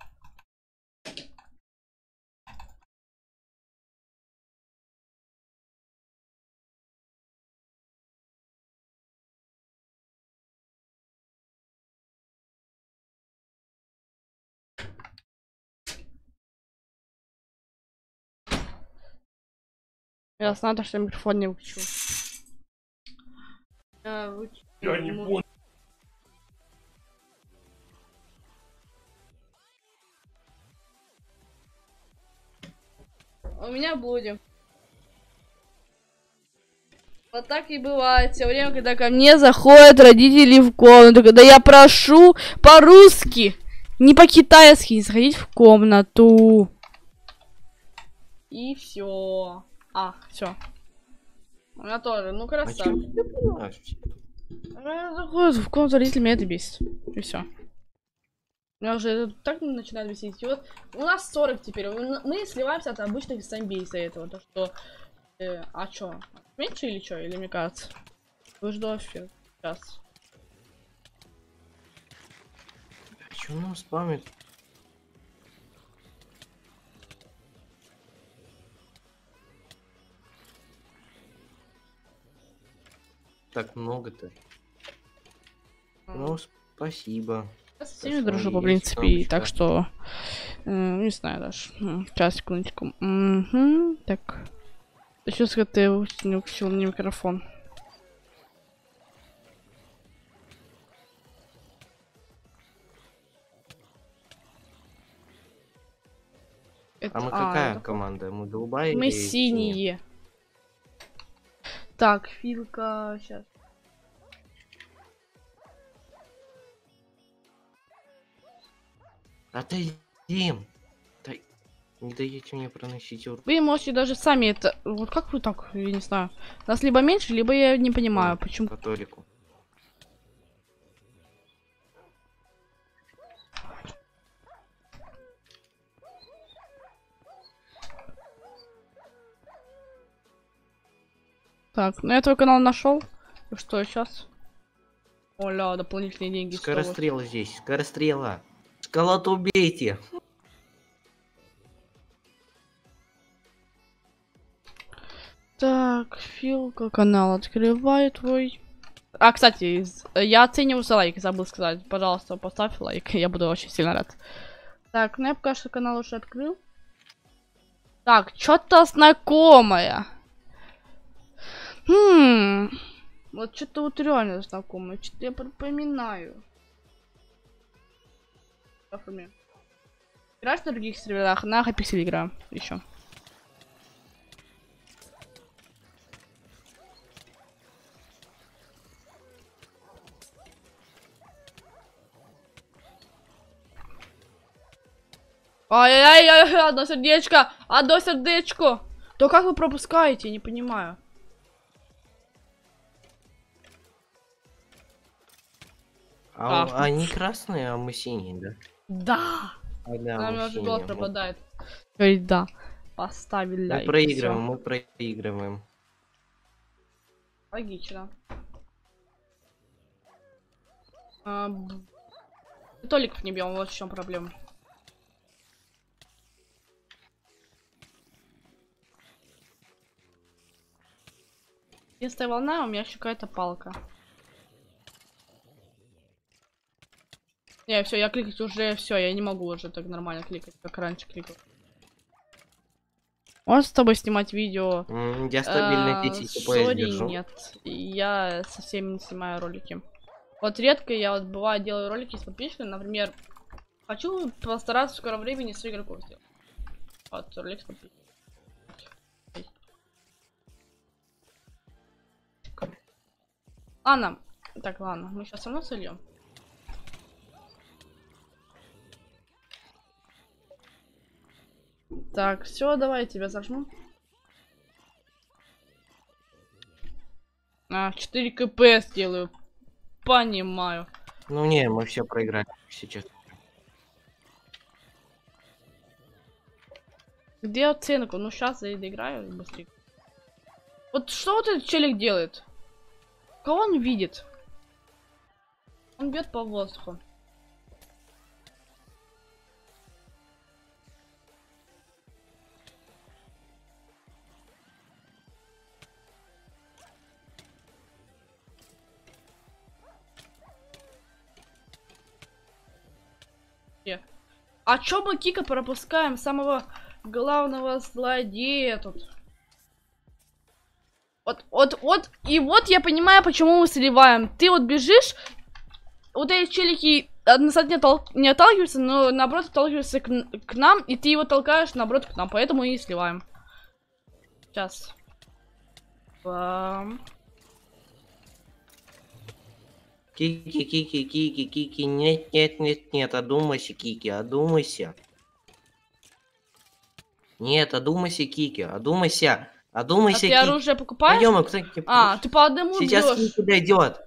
Ясно, то, что я микрофон не выключу. Я не понял. У меня блуди. Вот так и бывает все время, когда ко мне заходят родители в комнату, когда я прошу по-русски, не по-китайски, не заходить в комнату. И все. А, все. У меня тоже, ну красавчик. Она заходит в комнату родителей, меня это бесит. И все. Меня уже это так начинает бесить. И вот у нас 40 теперь. Мы сливаемся от обычных зомби из-за этого. То, что... а чё? Меньше или чё? Или мне кажется? Выжду вообще. Сейчас. Почему он спамит? Так много-то. Ну, спасибо. Я со всеми дружу, по принципе, так что... не знаю даже. Сейчас, секундочку. Так. Сейчас как-то я не включил мне микрофон. Это... А мы какая это... команда? Мы голубая? Мы синие. Так, Филка, сейчас. Отойдем. Не даете мне проносить ур. Вы можете даже сами это... Вот как вы так? Я не знаю. Нас либо меньше, либо я не понимаю, а, почему. Католику. Так, ну я твой канал нашел. Что сейчас? Оля, дополнительные деньги. Скорострел здесь. Скорострела. Скалоту убейте. Так, Филка, канал открывай твой. А, кстати, я оцениваю за лайк, забыл сказать. Пожалуйста, поставь лайк, я буду очень сильно рад. Так, ну я пока что канал уже открыл. Так, что-то знакомое. Вот что-то вот реально знакомое, что-то я припоминаю. Играешь на других серверах? На Хэппи игра еще. Ай-яй-яй, одно сердечко! Одно сердечко! То как вы пропускаете? Я не понимаю. А они красные, а мы синие, да? Да! Нам уже голос пропадает. Да. Поставили лайк. Мы проигрываем, мы проигрываем. Логично. Толиков не бьем, вот в чем проблема. Единственная волна, у меня еще какая-то палка. Не, все, я кликать уже, все, я не могу уже так нормально кликать, как раньше кликал. Можно с тобой снимать видео? Я стабильно 10 FPS держу. Нет, я совсем не снимаю ролики. Вот редко я вот бывает делаю ролики с подписчиками, например, хочу постараться в скором времени с игроком сделать. Вот, ролик с подписчиками. Ладно, так, ладно, мы сейчас со мной сольем. Так, все, давай я тебя зажму. 4 КП сделаю. Понимаю. Ну не, мы все проиграли сейчас. Где оценку? Ну сейчас я доиграю быстрее. Вот что вот этот челик делает? Кого он видит? Он бьет по воздуху. А чё мы Кика пропускаем самого главного злодея тут? Вот, и вот я понимаю, почему мы сливаем. Ты вот бежишь, вот эти челики не отталкиваются, но наоборот отталкиваются к нам, и ты его толкаешь наоборот к нам, поэтому и сливаем. Сейчас. Кики, кики, кики, кики, нет, нет, нет, нет, одумайся, кики, одумайся. Нет, одумайся, кики, одумайся, одумайся, а кики. Ты оружие покупаешь? Пойдем, кстати, а, ты по одному бьёшь. Сейчас кики дойдет.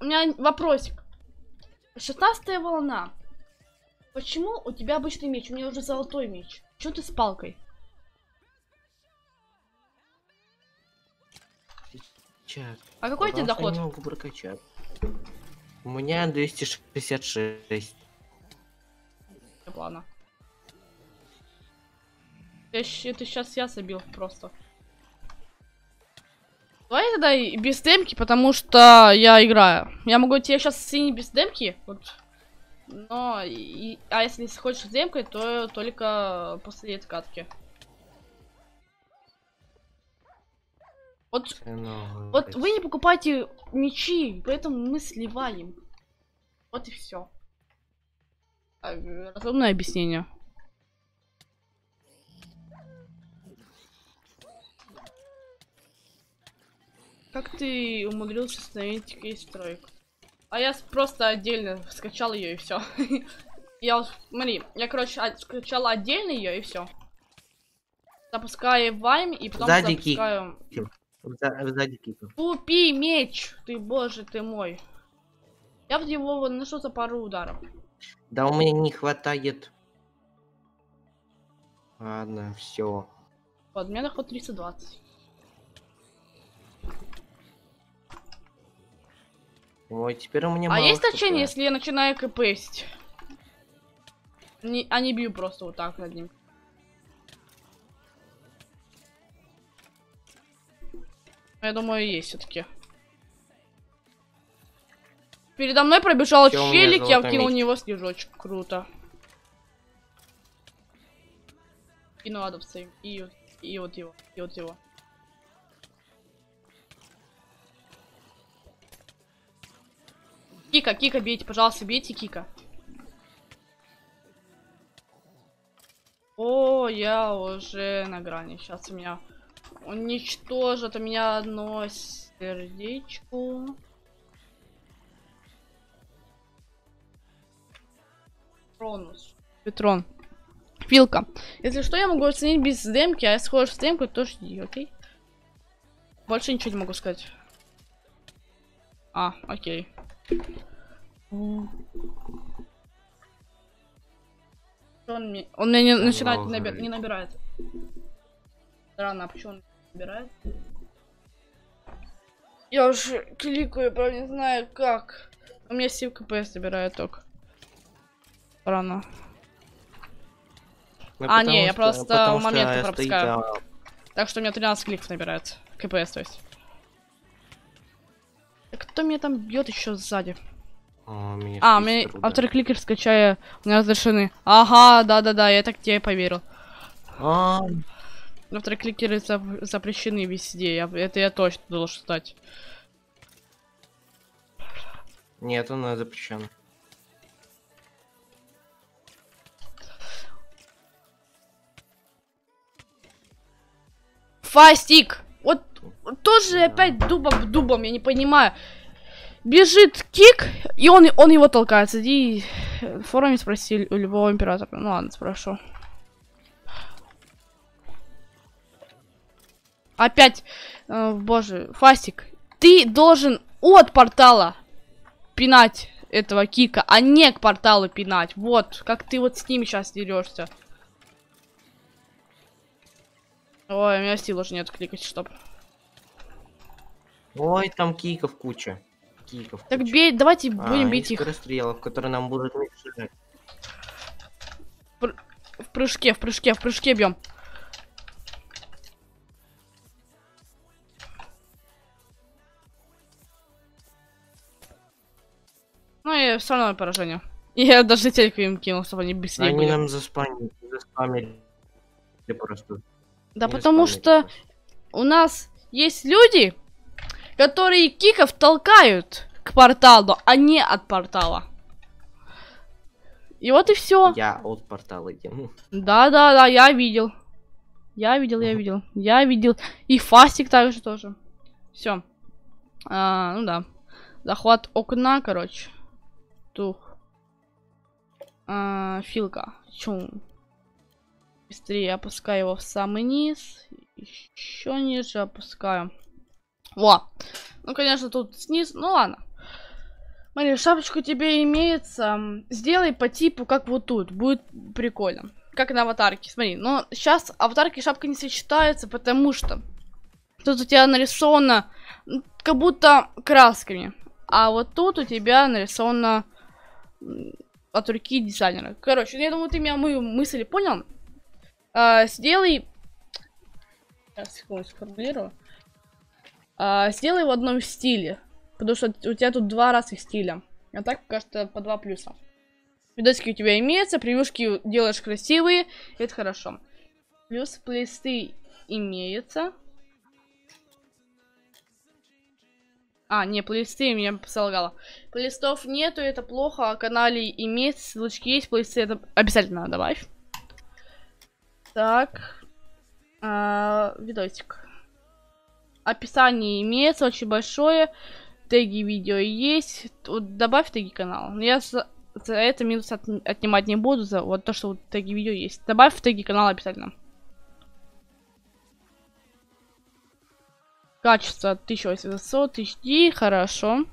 У меня вопросик. 16-я волна. Почему у тебя обычный меч? У меня уже золотой меч. Чё ты с палкой? Сейчас. А какой у тебя доход? Я могу прокачать. У меня 266. Ладно. Это сейчас я собил просто. Давай тогда и без демки, потому что я играю. Я могу тебе сейчас синий без демки. Вот. Но, а если хочешь с демкой, то только после этой катки. Вот, вот вы не покупаете мечи, поэтому мы сливаем. Вот и все. Разумное объяснение. Как ты умудрился установить Keystrokes? А я просто отдельно скачал ее и все. Я, смотри, я, короче, скачал отдельно ее и все. Запускаю Vime и потом запускаю... Купи меч! Ты, боже ты мой. Я в него нашел за пару ударов. Да у меня не хватает. Ладно, все. Вот, у меня доход 320. Ой, теперь у меня. А есть значение, если я начинаю кпсить? А не бью просто вот так над ним. Я думаю, есть все-таки. Передо мной пробежал Челик, я вкинул в него снежочек. Круто. Кину адовца и вот его, и вот его. Кика, Кика, бейте, пожалуйста, бейте, Кика. О, я уже на грани. Сейчас у меня уничтожат у меня одно сердечко. Тронус. Петрон. Филка. Если что, я могу оценить без демки, а если хочешь с демкой, то жди, окей? Больше ничего не могу сказать. А, окей. Он меня не начинает не набирает. Странно, а почему он не набирает? Я уже кликаю, правда не знаю как. У меня 7 кпс набирает только. Странно. А, не, я просто моменты пропускаю. Так что у меня 13 кликов набирается. Кпс, то есть. Кто меня там бьет еще сзади? А, мне автор-кликер скачая, у меня разрешены. Ага, да-да-да, я так тебе и поверил. Автор-кликеры запрещены везде, это я точно должен знать. Нет, она запрещена. Фастик! Вот тоже опять дубом, я не понимаю. Бежит Кик, и он его толкает. Иди в форуме спроси у любого императора. Ну ладно, спрошу. Опять, боже, Фастик, ты должен от портала пинать этого Кика, а не к порталу пинать. Вот, как ты вот с ними сейчас дерешься. Ой, у меня сил уже нет кликать, чтоб. Ой, там Киков куча. Киков так куча. Бей, давайте будем бить их. Расстрелов, которые нам будут мешать. В прыжке бьем. Ну и все равно поражение. Я даже телек им кинул, чтобы они быстрее. Они нам заспамили просто. Да не потому что просто. У нас есть люди, которые Киков толкают к порталу, а не от портала. И вот и все. Я от портала иду. Да-да-да, я видел. Я видел. И Фастик также тоже. Все. Ну да. Захват окна, короче. Тух. Филка. Чум. Быстрее опускаю его в самый низ. Еще ниже опускаю. Во. Ну, конечно, тут сниз. Ну ладно. Смотри, шапочку тебе имеется. Сделай по типу, как вот тут. Будет прикольно. Как на аватарке. Смотри, но сейчас аватарки шапка не сочетается, потому что тут у тебя нарисовано как будто красками. А вот тут у тебя нарисовано от руки дизайнера. Короче, ну, я думаю, ты меня мою мысль понял. Сделай... Сейчас, секунду, сформулирую. Сделай в одном стиле. Потому что у тебя тут два разных стиля. А так, кажется, по два плюса. Видосики у тебя имеются, превьюшки делаешь красивые, это хорошо. Плюс плейсты имеются. А, не, плейсты, меня посолгало. Плейстов нету, это плохо, о канале имеется, ссылочки есть, плейсты это обязательно добавь. Так. Видосик. Описание имеется, очень большое. Теги видео есть. Вот добавь теги канала. Я за это минус отнимать не буду, за вот то, что вот теги видео есть. Добавь в теги канала обязательно. Качество 1800 HD, хорошо.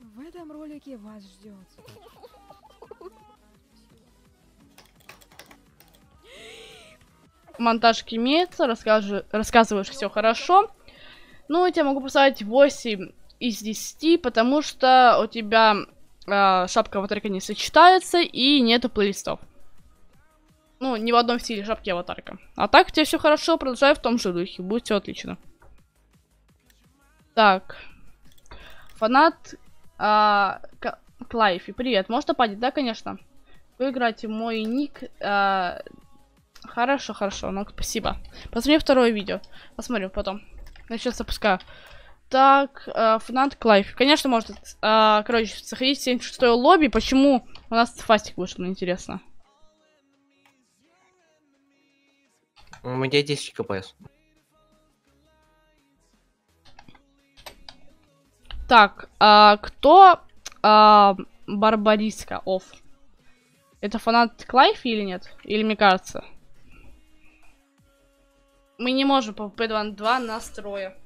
В этом ролике вас ждет. Монтажки имеется, рассказываешь все хорошо. Ну, я тебе могу поставить 8 из 10, потому что у тебя шапка аватарка не сочетается и нету плейлистов. Ну, ни в одном стиле шапки аватарка. А так у тебя все хорошо, продолжай в том же духе, будет все отлично. Так. Фанат Клайфи, привет, можешь нападить? Да, конечно. Вы играете мой ник... Хорошо, хорошо, ну спасибо. Посмотри второе видео. Посмотрим потом. Я сейчас запускаю. Так, Фанат Клайф. Конечно, может, короче, сохранить 76 лобби. Почему у нас Фастик вышел, мне интересно. У меня 10 кпс. Так, кто Барбариска? Оф. Это Фанат Клайф или нет? Или мне кажется? Мы не можем по P2-2 настроя.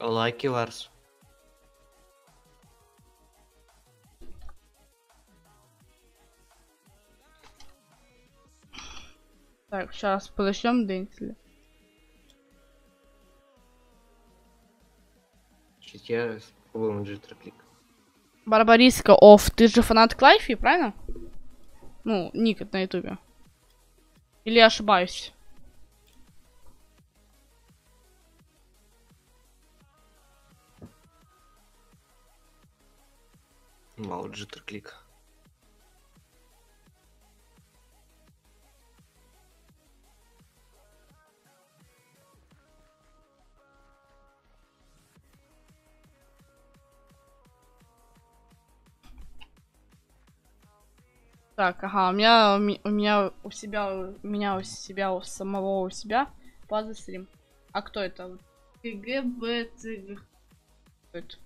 Лайки, Варс. Так, сейчас подождем Дентли. Сейчас я попробую джиттерклик. Барбариска, оф, ты же Фанат Клайфи, правильно? Ну, ник это на ютубе. Или я ошибаюсь? Мало джиттерклик. Так, ага, у меня у самого падает стрим. А кто это? ТГБЦГ. Кто это?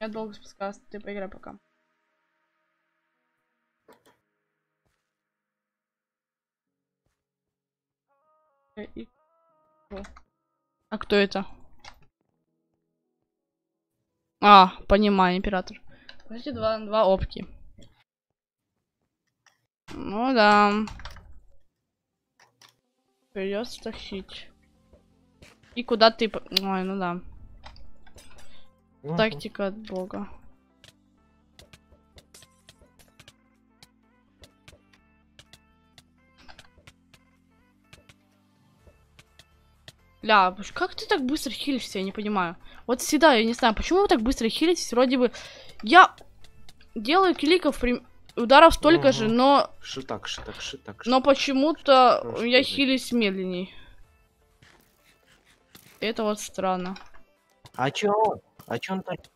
Я долго спускался, ты поиграй пока. А кто это? А, понимаю, император. Подожди, 2 опки. Ну да. Придется тащить. И куда ты... Ой, ну да. Тактика от бога. Ля, как ты так быстро хилишься, я не понимаю. Вот всегда, я не знаю, почему вы так быстро хилитесь, вроде бы... Я делаю кликов, ударов столько же, но... Шитак. Но почему-то я хилюсь медленней. Это вот странно. А чё? А чё он так? Как...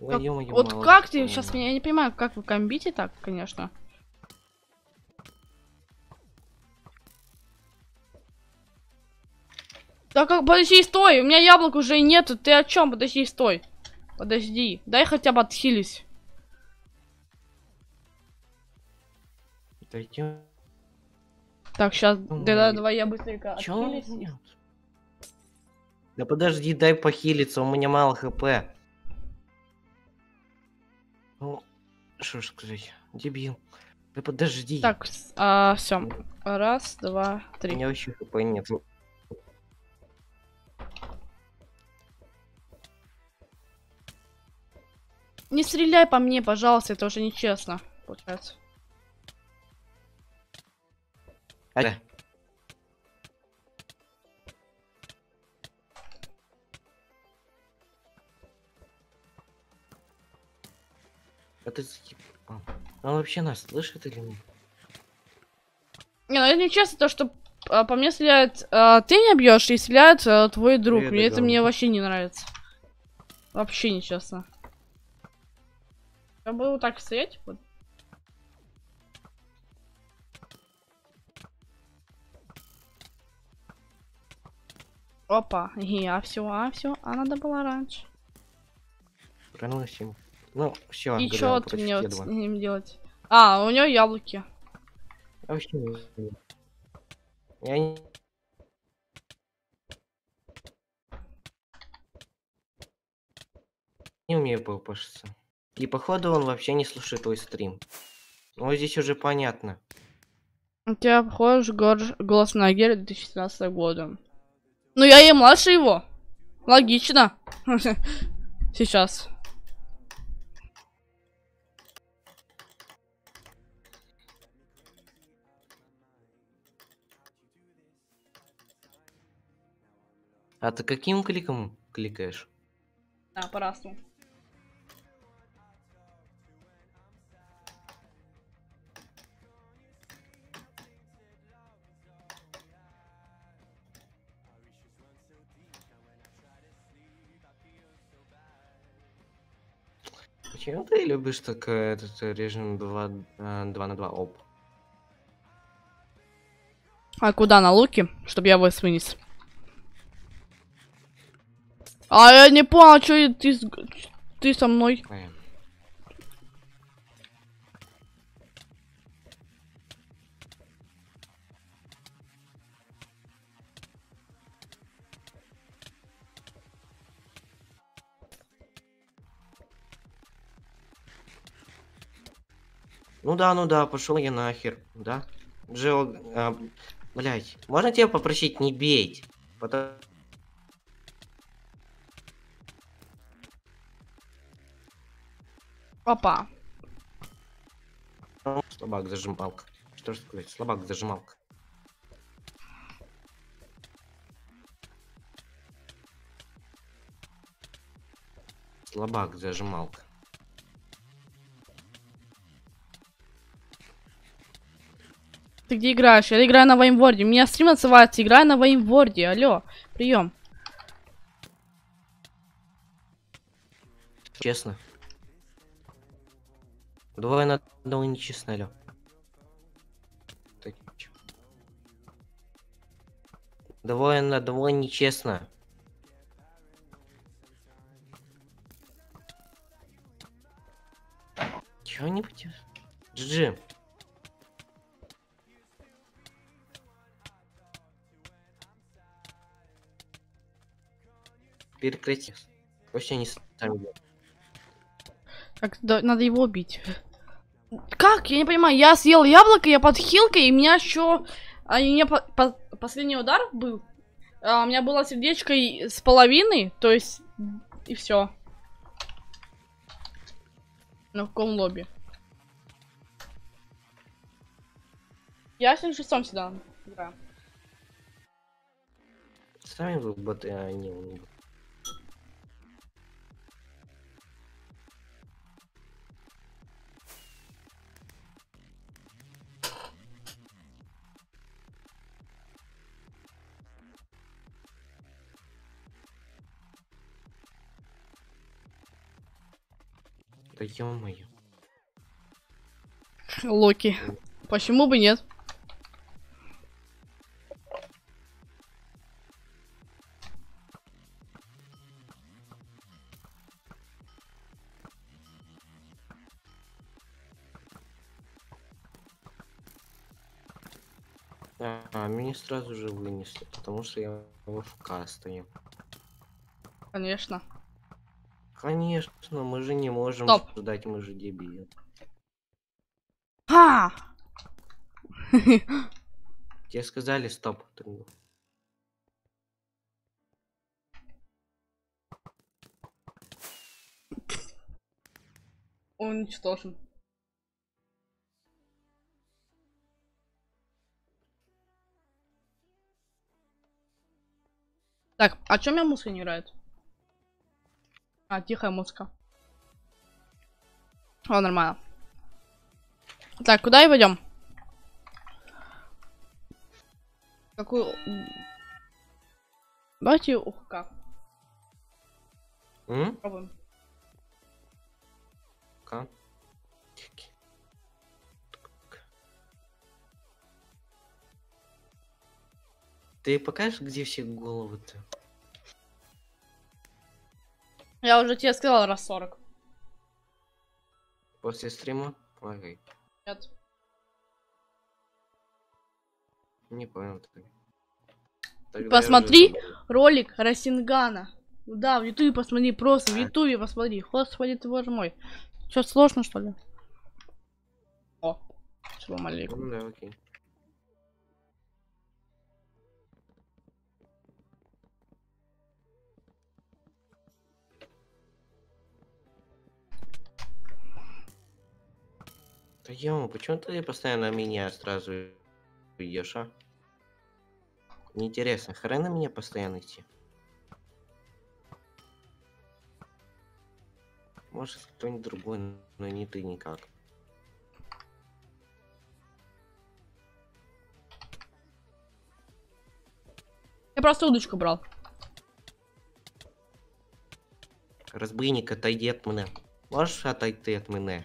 Ой, вот молодец, как ты сейчас меня, я не понимаю, как вы комбите так, конечно. Да как, подожди, стой, у меня яблок уже нету, ты о чем? Подожди, стой. Подожди, дай хотя бы отхились. Так, сейчас, да, давай я быстренько отхились. Да подожди, дай похилиться, у меня мало хп. Ну, что ж сказать, дебил. Да подожди. Так, все. Раз, два, три. У меня вообще хп нет. Не стреляй по мне, пожалуйста, это уже нечестно. Получается. Аля. Это... Он вообще нас слышит или нет? Не, ну это нечестно, то что по мне стреляет... ты не бьешь, и стреляет твой друг. Привет, это мне вообще не нравится. Вообще нечестно. Я буду так стоять. Вот. Опа, а все, а надо было раньше. Правильно, всем. Ну, все, и чё ты мне вот с ним делать? А, у него яблоки. Я... не умею попашиться. И походу он вообще не слушает твой стрим. Ну, здесь уже понятно. У тебя похож голос на Агера 2017 года. Ну, я и младше его. Логично. Сейчас. А ты каким кликом кликаешь? Да, по-разному. Почему ты любишь так этот режим 2 на 2 оп? А куда на луки, чтобы я его вынес? А я не понял, что ты со мной. Ну да, пошел я нахер, да? Джо, блять, можно тебя попросить не бить? Потому... Опа. Слабак зажималка. Что же сказать? Слабак зажималка. Слабак зажималка. Ты где играешь? Я играю на VimeWorld. У меня стрим отзывается. Играю на VimeWorld. Алло, прием. Честно. 2 на 1 нечестно, алё. Так, 2 на 2 нечестно. Чего не потешь? GG. Прекрати. Вообще не ставлю. Так, да, надо его убить. Как? Я не понимаю. Я съел яблоко, я под хилкой, и у меня еще... последний удар был. У меня было сердечко с половиной, то есть... И все. На каком лобби? Я с 6-м всегда играю. Сами в боты, а не у них. Да ё-моё. Локи. Почему бы нет? А, меня сразу же вынесли, потому что я в кастане. Конечно. Конечно, мы же не можем ждать, мы же дебилы. А! Тебе сказали стоп. Уничтожен. Так, а чё меня музыка не играет? А, тихая музыка. О, нормально. Так, куда и пойдем? Какую... Давайте УХК. Попробуем. К. Ты покажешь, где все головы-то? Я уже тебе сказал раз 40. После стрима? Лагай. Нет. Не понял. Посмотри ролик Расингана. Да, в Ютубе посмотри, просто в Ютубе посмотри. Господи ты, боже мой. Что, сложно, что ли? О, салам алейкум. Да, окей. Ё, почему ты постоянно меня сразу идешь, а? Неинтересно, хрен на меня постоянно идти. Может кто-нибудь другой, но не ты никак. Я просто удочку брал. Разбойник, отойди от меня. Можешь отойти от меня?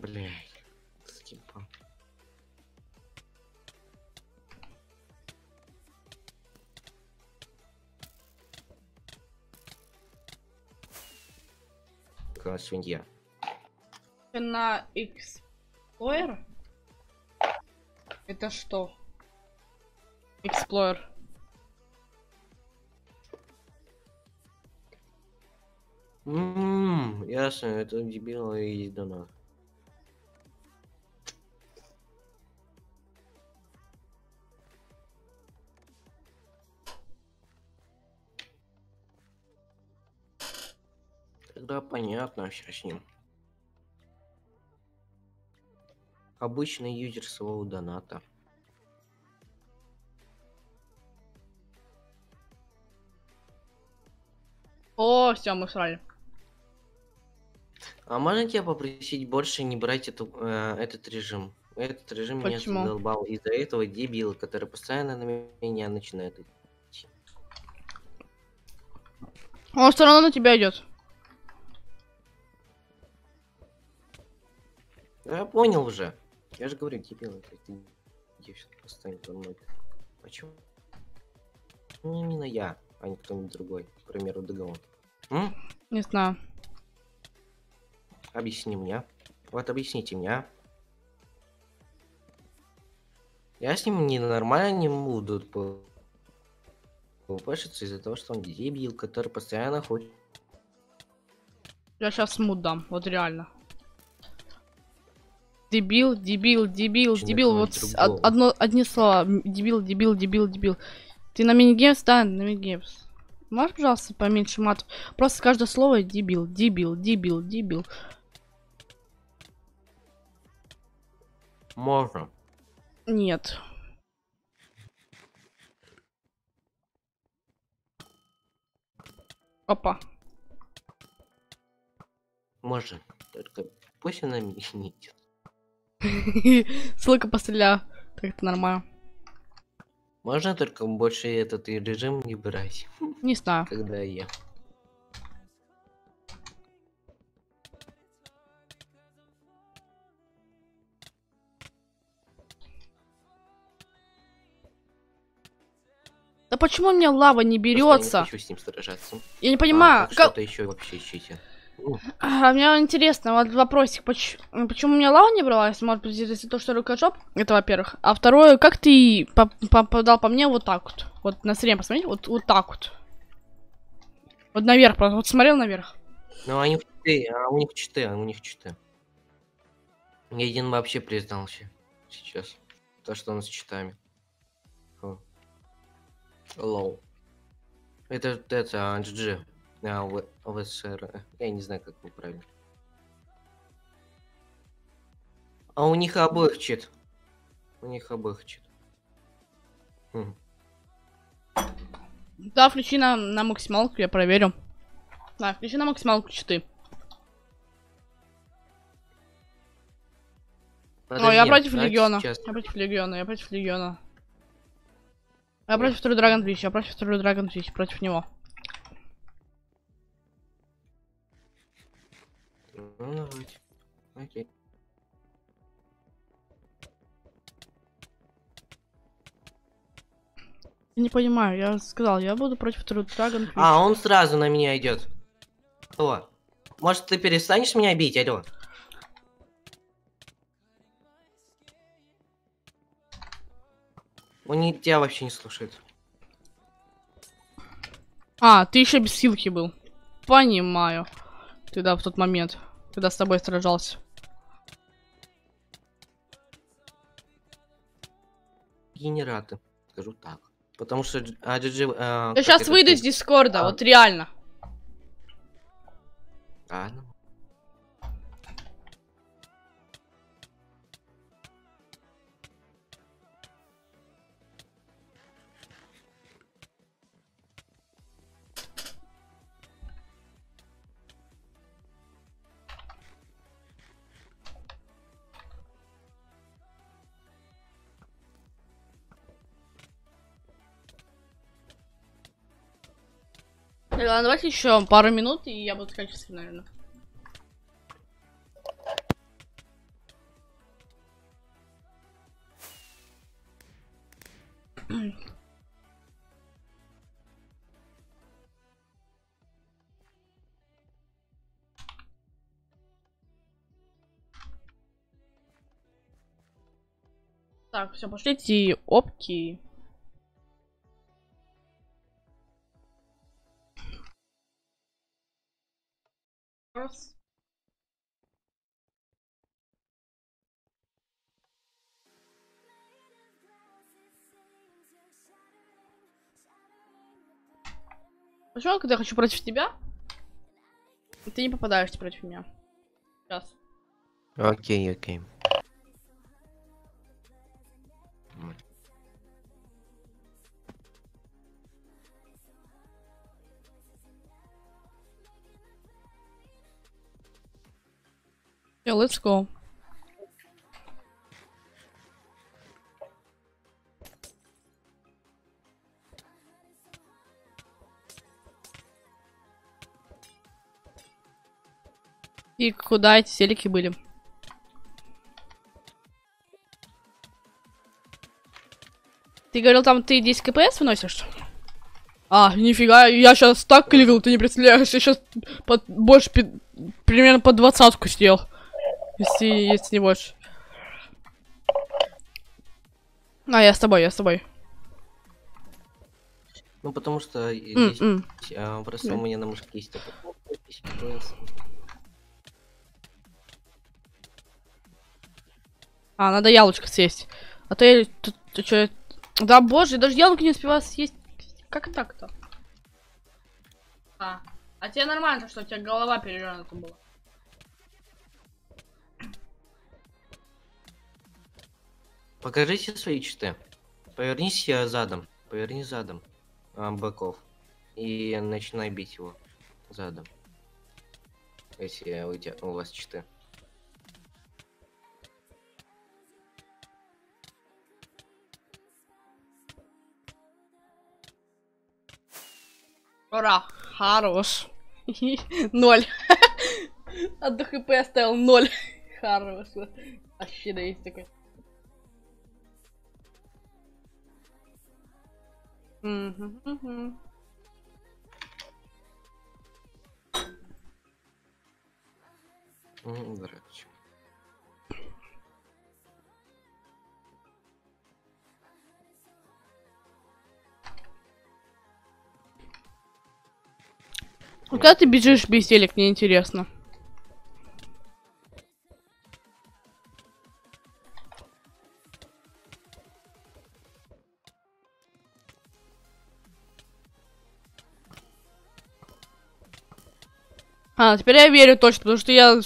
Блять, скипал. Какая свинья. На Explorer? Это что? Explorer. Ясно, это дебило и издано. Да, понятно, сейчас с ним. Обычный юзер своего доната. О, все, мы срали. А можно тебя попросить больше не брать этот режим? Этот режим меня задолбал из-за этого дебила, который постоянно на меня начинает идти. Он все равно на тебя идет. Я понял уже. Я же говорю, дебилы, где все постоянно за мной. Почему? Именно я, а не кто-нибудь другой. К примеру, договор. Не знаю. Объясни мне. Вот объясните мне. Я с ним ненормально не буду попашиться из-за того, что он дебил, который постоянно ходит. Я сейчас мут дам, вот реально. Дебил, дебил, дебил, дебил, вот одни слова. Дебил, дебил, дебил, дебил. Ты на минигеймс, да, на минигеймс. Можешь, пожалуйста, поменьше матов? Просто каждое слово дебил, дебил, дебил, дебил. Можно. Нет. Опа. Можно. Только пусть она меня не идет. Ссылка постреляла. Так это нормально. Можно только больше этот режим не брать. Не знаю. Когда я. Да почему у меня лава не берется? Я не хочу с ним сражаться. Я не понимаю. Что-то еще вообще читер. Мне интересно, вот вопросик, почему у меня лава не бралась? Может быть, если то, что рукожоп, это во-первых. А второе, как ты попадал по мне вот так вот? Вот на среднем, посмотри, вот так вот. Вот наверх, просто вот смотрел наверх. Ну, они читы, а у них читы, а у них читы. Ни один вообще признался сейчас. То, что он с читами. Лоу. Это GG. ВСР. Я не знаю, как неправильно. А у них обоих чит. У них обоих чит. Да, включи на максималку, я проверю. Да, включи на максималку читы. О, я против Легиона. Я против Легиона, я против Легиона. Я против второй Dragon Twitch, я против второй Dragon Twitch, против него. Ну давайте. Окей. Я не понимаю, я сказал, я буду против второй Dragon Twitch. А, он сразу на меня идет. О. Может, ты перестанешь меня бить, алло? Он тебя вообще не слушает. А, ты еще без Филки был. Понимаю. Тогда в тот момент, когда с тобой сражался. Генераты, скажу так. Потому что... я сейчас выйду из Дискорда, вот реально. Ладно. Ладно, давайте еще пару минут, и я буду скачиваться, наверное. Так, все, пошлите опки. Почему, когда я хочу против тебя, ты не попадаешь против меня? Сейчас. Окей, окей. Let's go. И куда эти селики были? Ты говорил, там ты 10 кпс выносишь? А, нифига, я сейчас так кликал, ты не представляешь, я сейчас больше примерно по 20-ку съел. Если не больше. А, я с тобой, я с тобой. Ну, потому что просто у меня на мышке есть такой. А, надо яблочко съесть. А то я тут... Да, боже, я даже яблоко не успеваю съесть. Как так-то? А тебе нормально, что у тебя голова перевернута была? Покажите свои читы. Повернись задом. Поверни задом боков. И начинай бить его. задом. Если у вас читы. Ура! Хорош! 0. От ХП оставил 0. Хорош. Вообще да есть такой. Здравствуйте. Куда ты бежишь без телек, мне интересно. А, теперь я верю точно, потому что я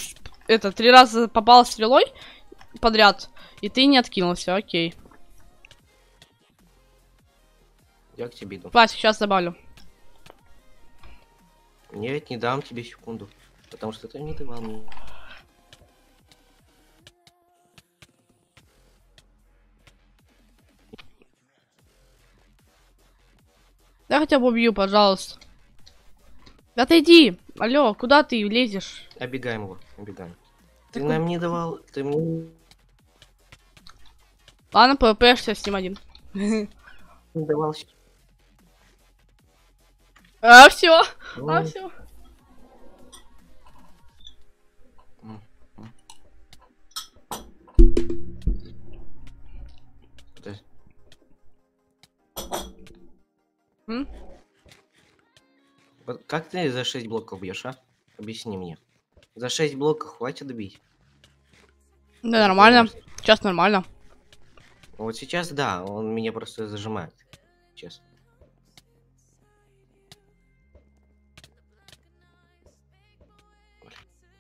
это 3 раза попал стрелой подряд, и ты не откинулся, окей. Я к тебе иду. Пластик, сейчас добавлю. Нет, не дам тебе секунду, потому что ты не давал мне. Я хотя бы убью, пожалуйста. Отойди! Алло, куда ты лезешь? Обегаем его, обегаем. Ты нам не давал, ты мне... Ладно, ПВПшься с ним один. Не давал. А, все, а, все. Как ты за 6 блоков бьешь, а? Объясни мне. За 6 блоков хватит бить? Да, нормально. Сейчас нормально. Вот сейчас, да, он меня просто зажимает. Честно.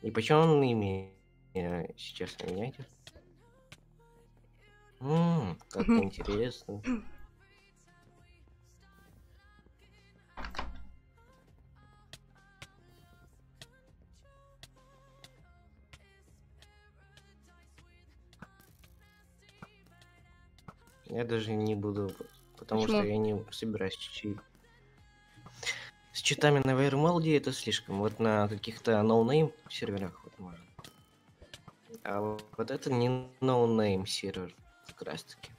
И почему он ими сейчас меняет? Как интересно. Я даже не буду, потому что я не собираюсь читать. С читами на VimeWorld это слишком. Вот на каких-то ноунейм серверах вот можно. А вот это не ноунейм сервер как раз таки.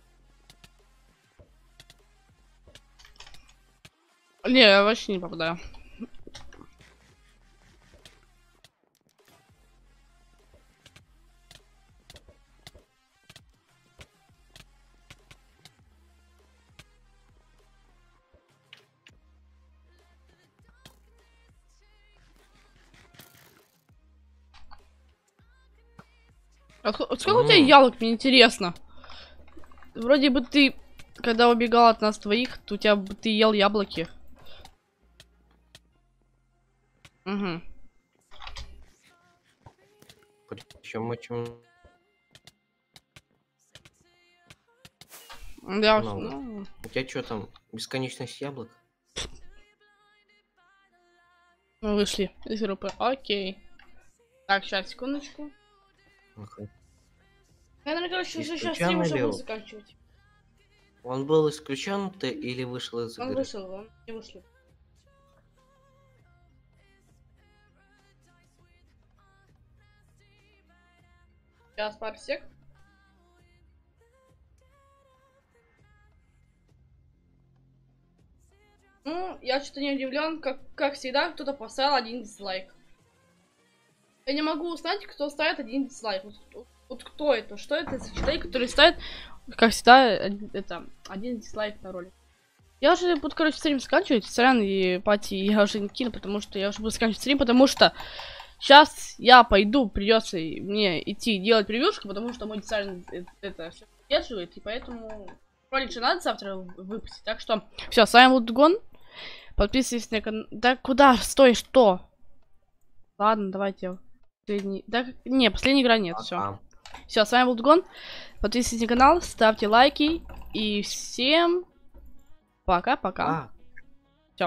Не, я вообще не попадаю. Сколько у тебя ялок, мне интересно. Вроде бы ты, когда убегал от нас твоих, то у тебя ты ел яблоки. Угу. Причем очень... Да, ну... У тебя что там, бесконечность яблок? Мы вышли из группы, окей. Так, сейчас, секундочку. Okay. Я, наверное, короче, уже сейчас стрим уже буду заканчивать. Он был исключен, ты или вышел из игры? Он вышел, он не вышел. Сейчас парсек. Ну, я что-то не удивлен, как всегда, кто-то поставил 1 дизлайк. Я не могу узнать, кто ставит 1 дизлайк. Вот кто это? Что это за человек, который ставит, как всегда, это 1 дизлайк на ролик? Я уже буду, короче, стрим сканчивать. Сорян, и пати, я уже не кину, потому что я уже буду сканчивать стрим, потому что сейчас я пойду, придется мне идти делать превьюшку, потому что мой дизайн это все поддерживает, и поэтому ролик же надо завтра выпустить. Так что, все, с вами был Дугон. Подписывайтесь на канал. Да куда? Стой, что? Ладно, давайте... Последний... Да, не, последняя игра нет, все. Все, с вами был Дугон. Подписывайтесь на канал, ставьте лайки. И всем пока-пока.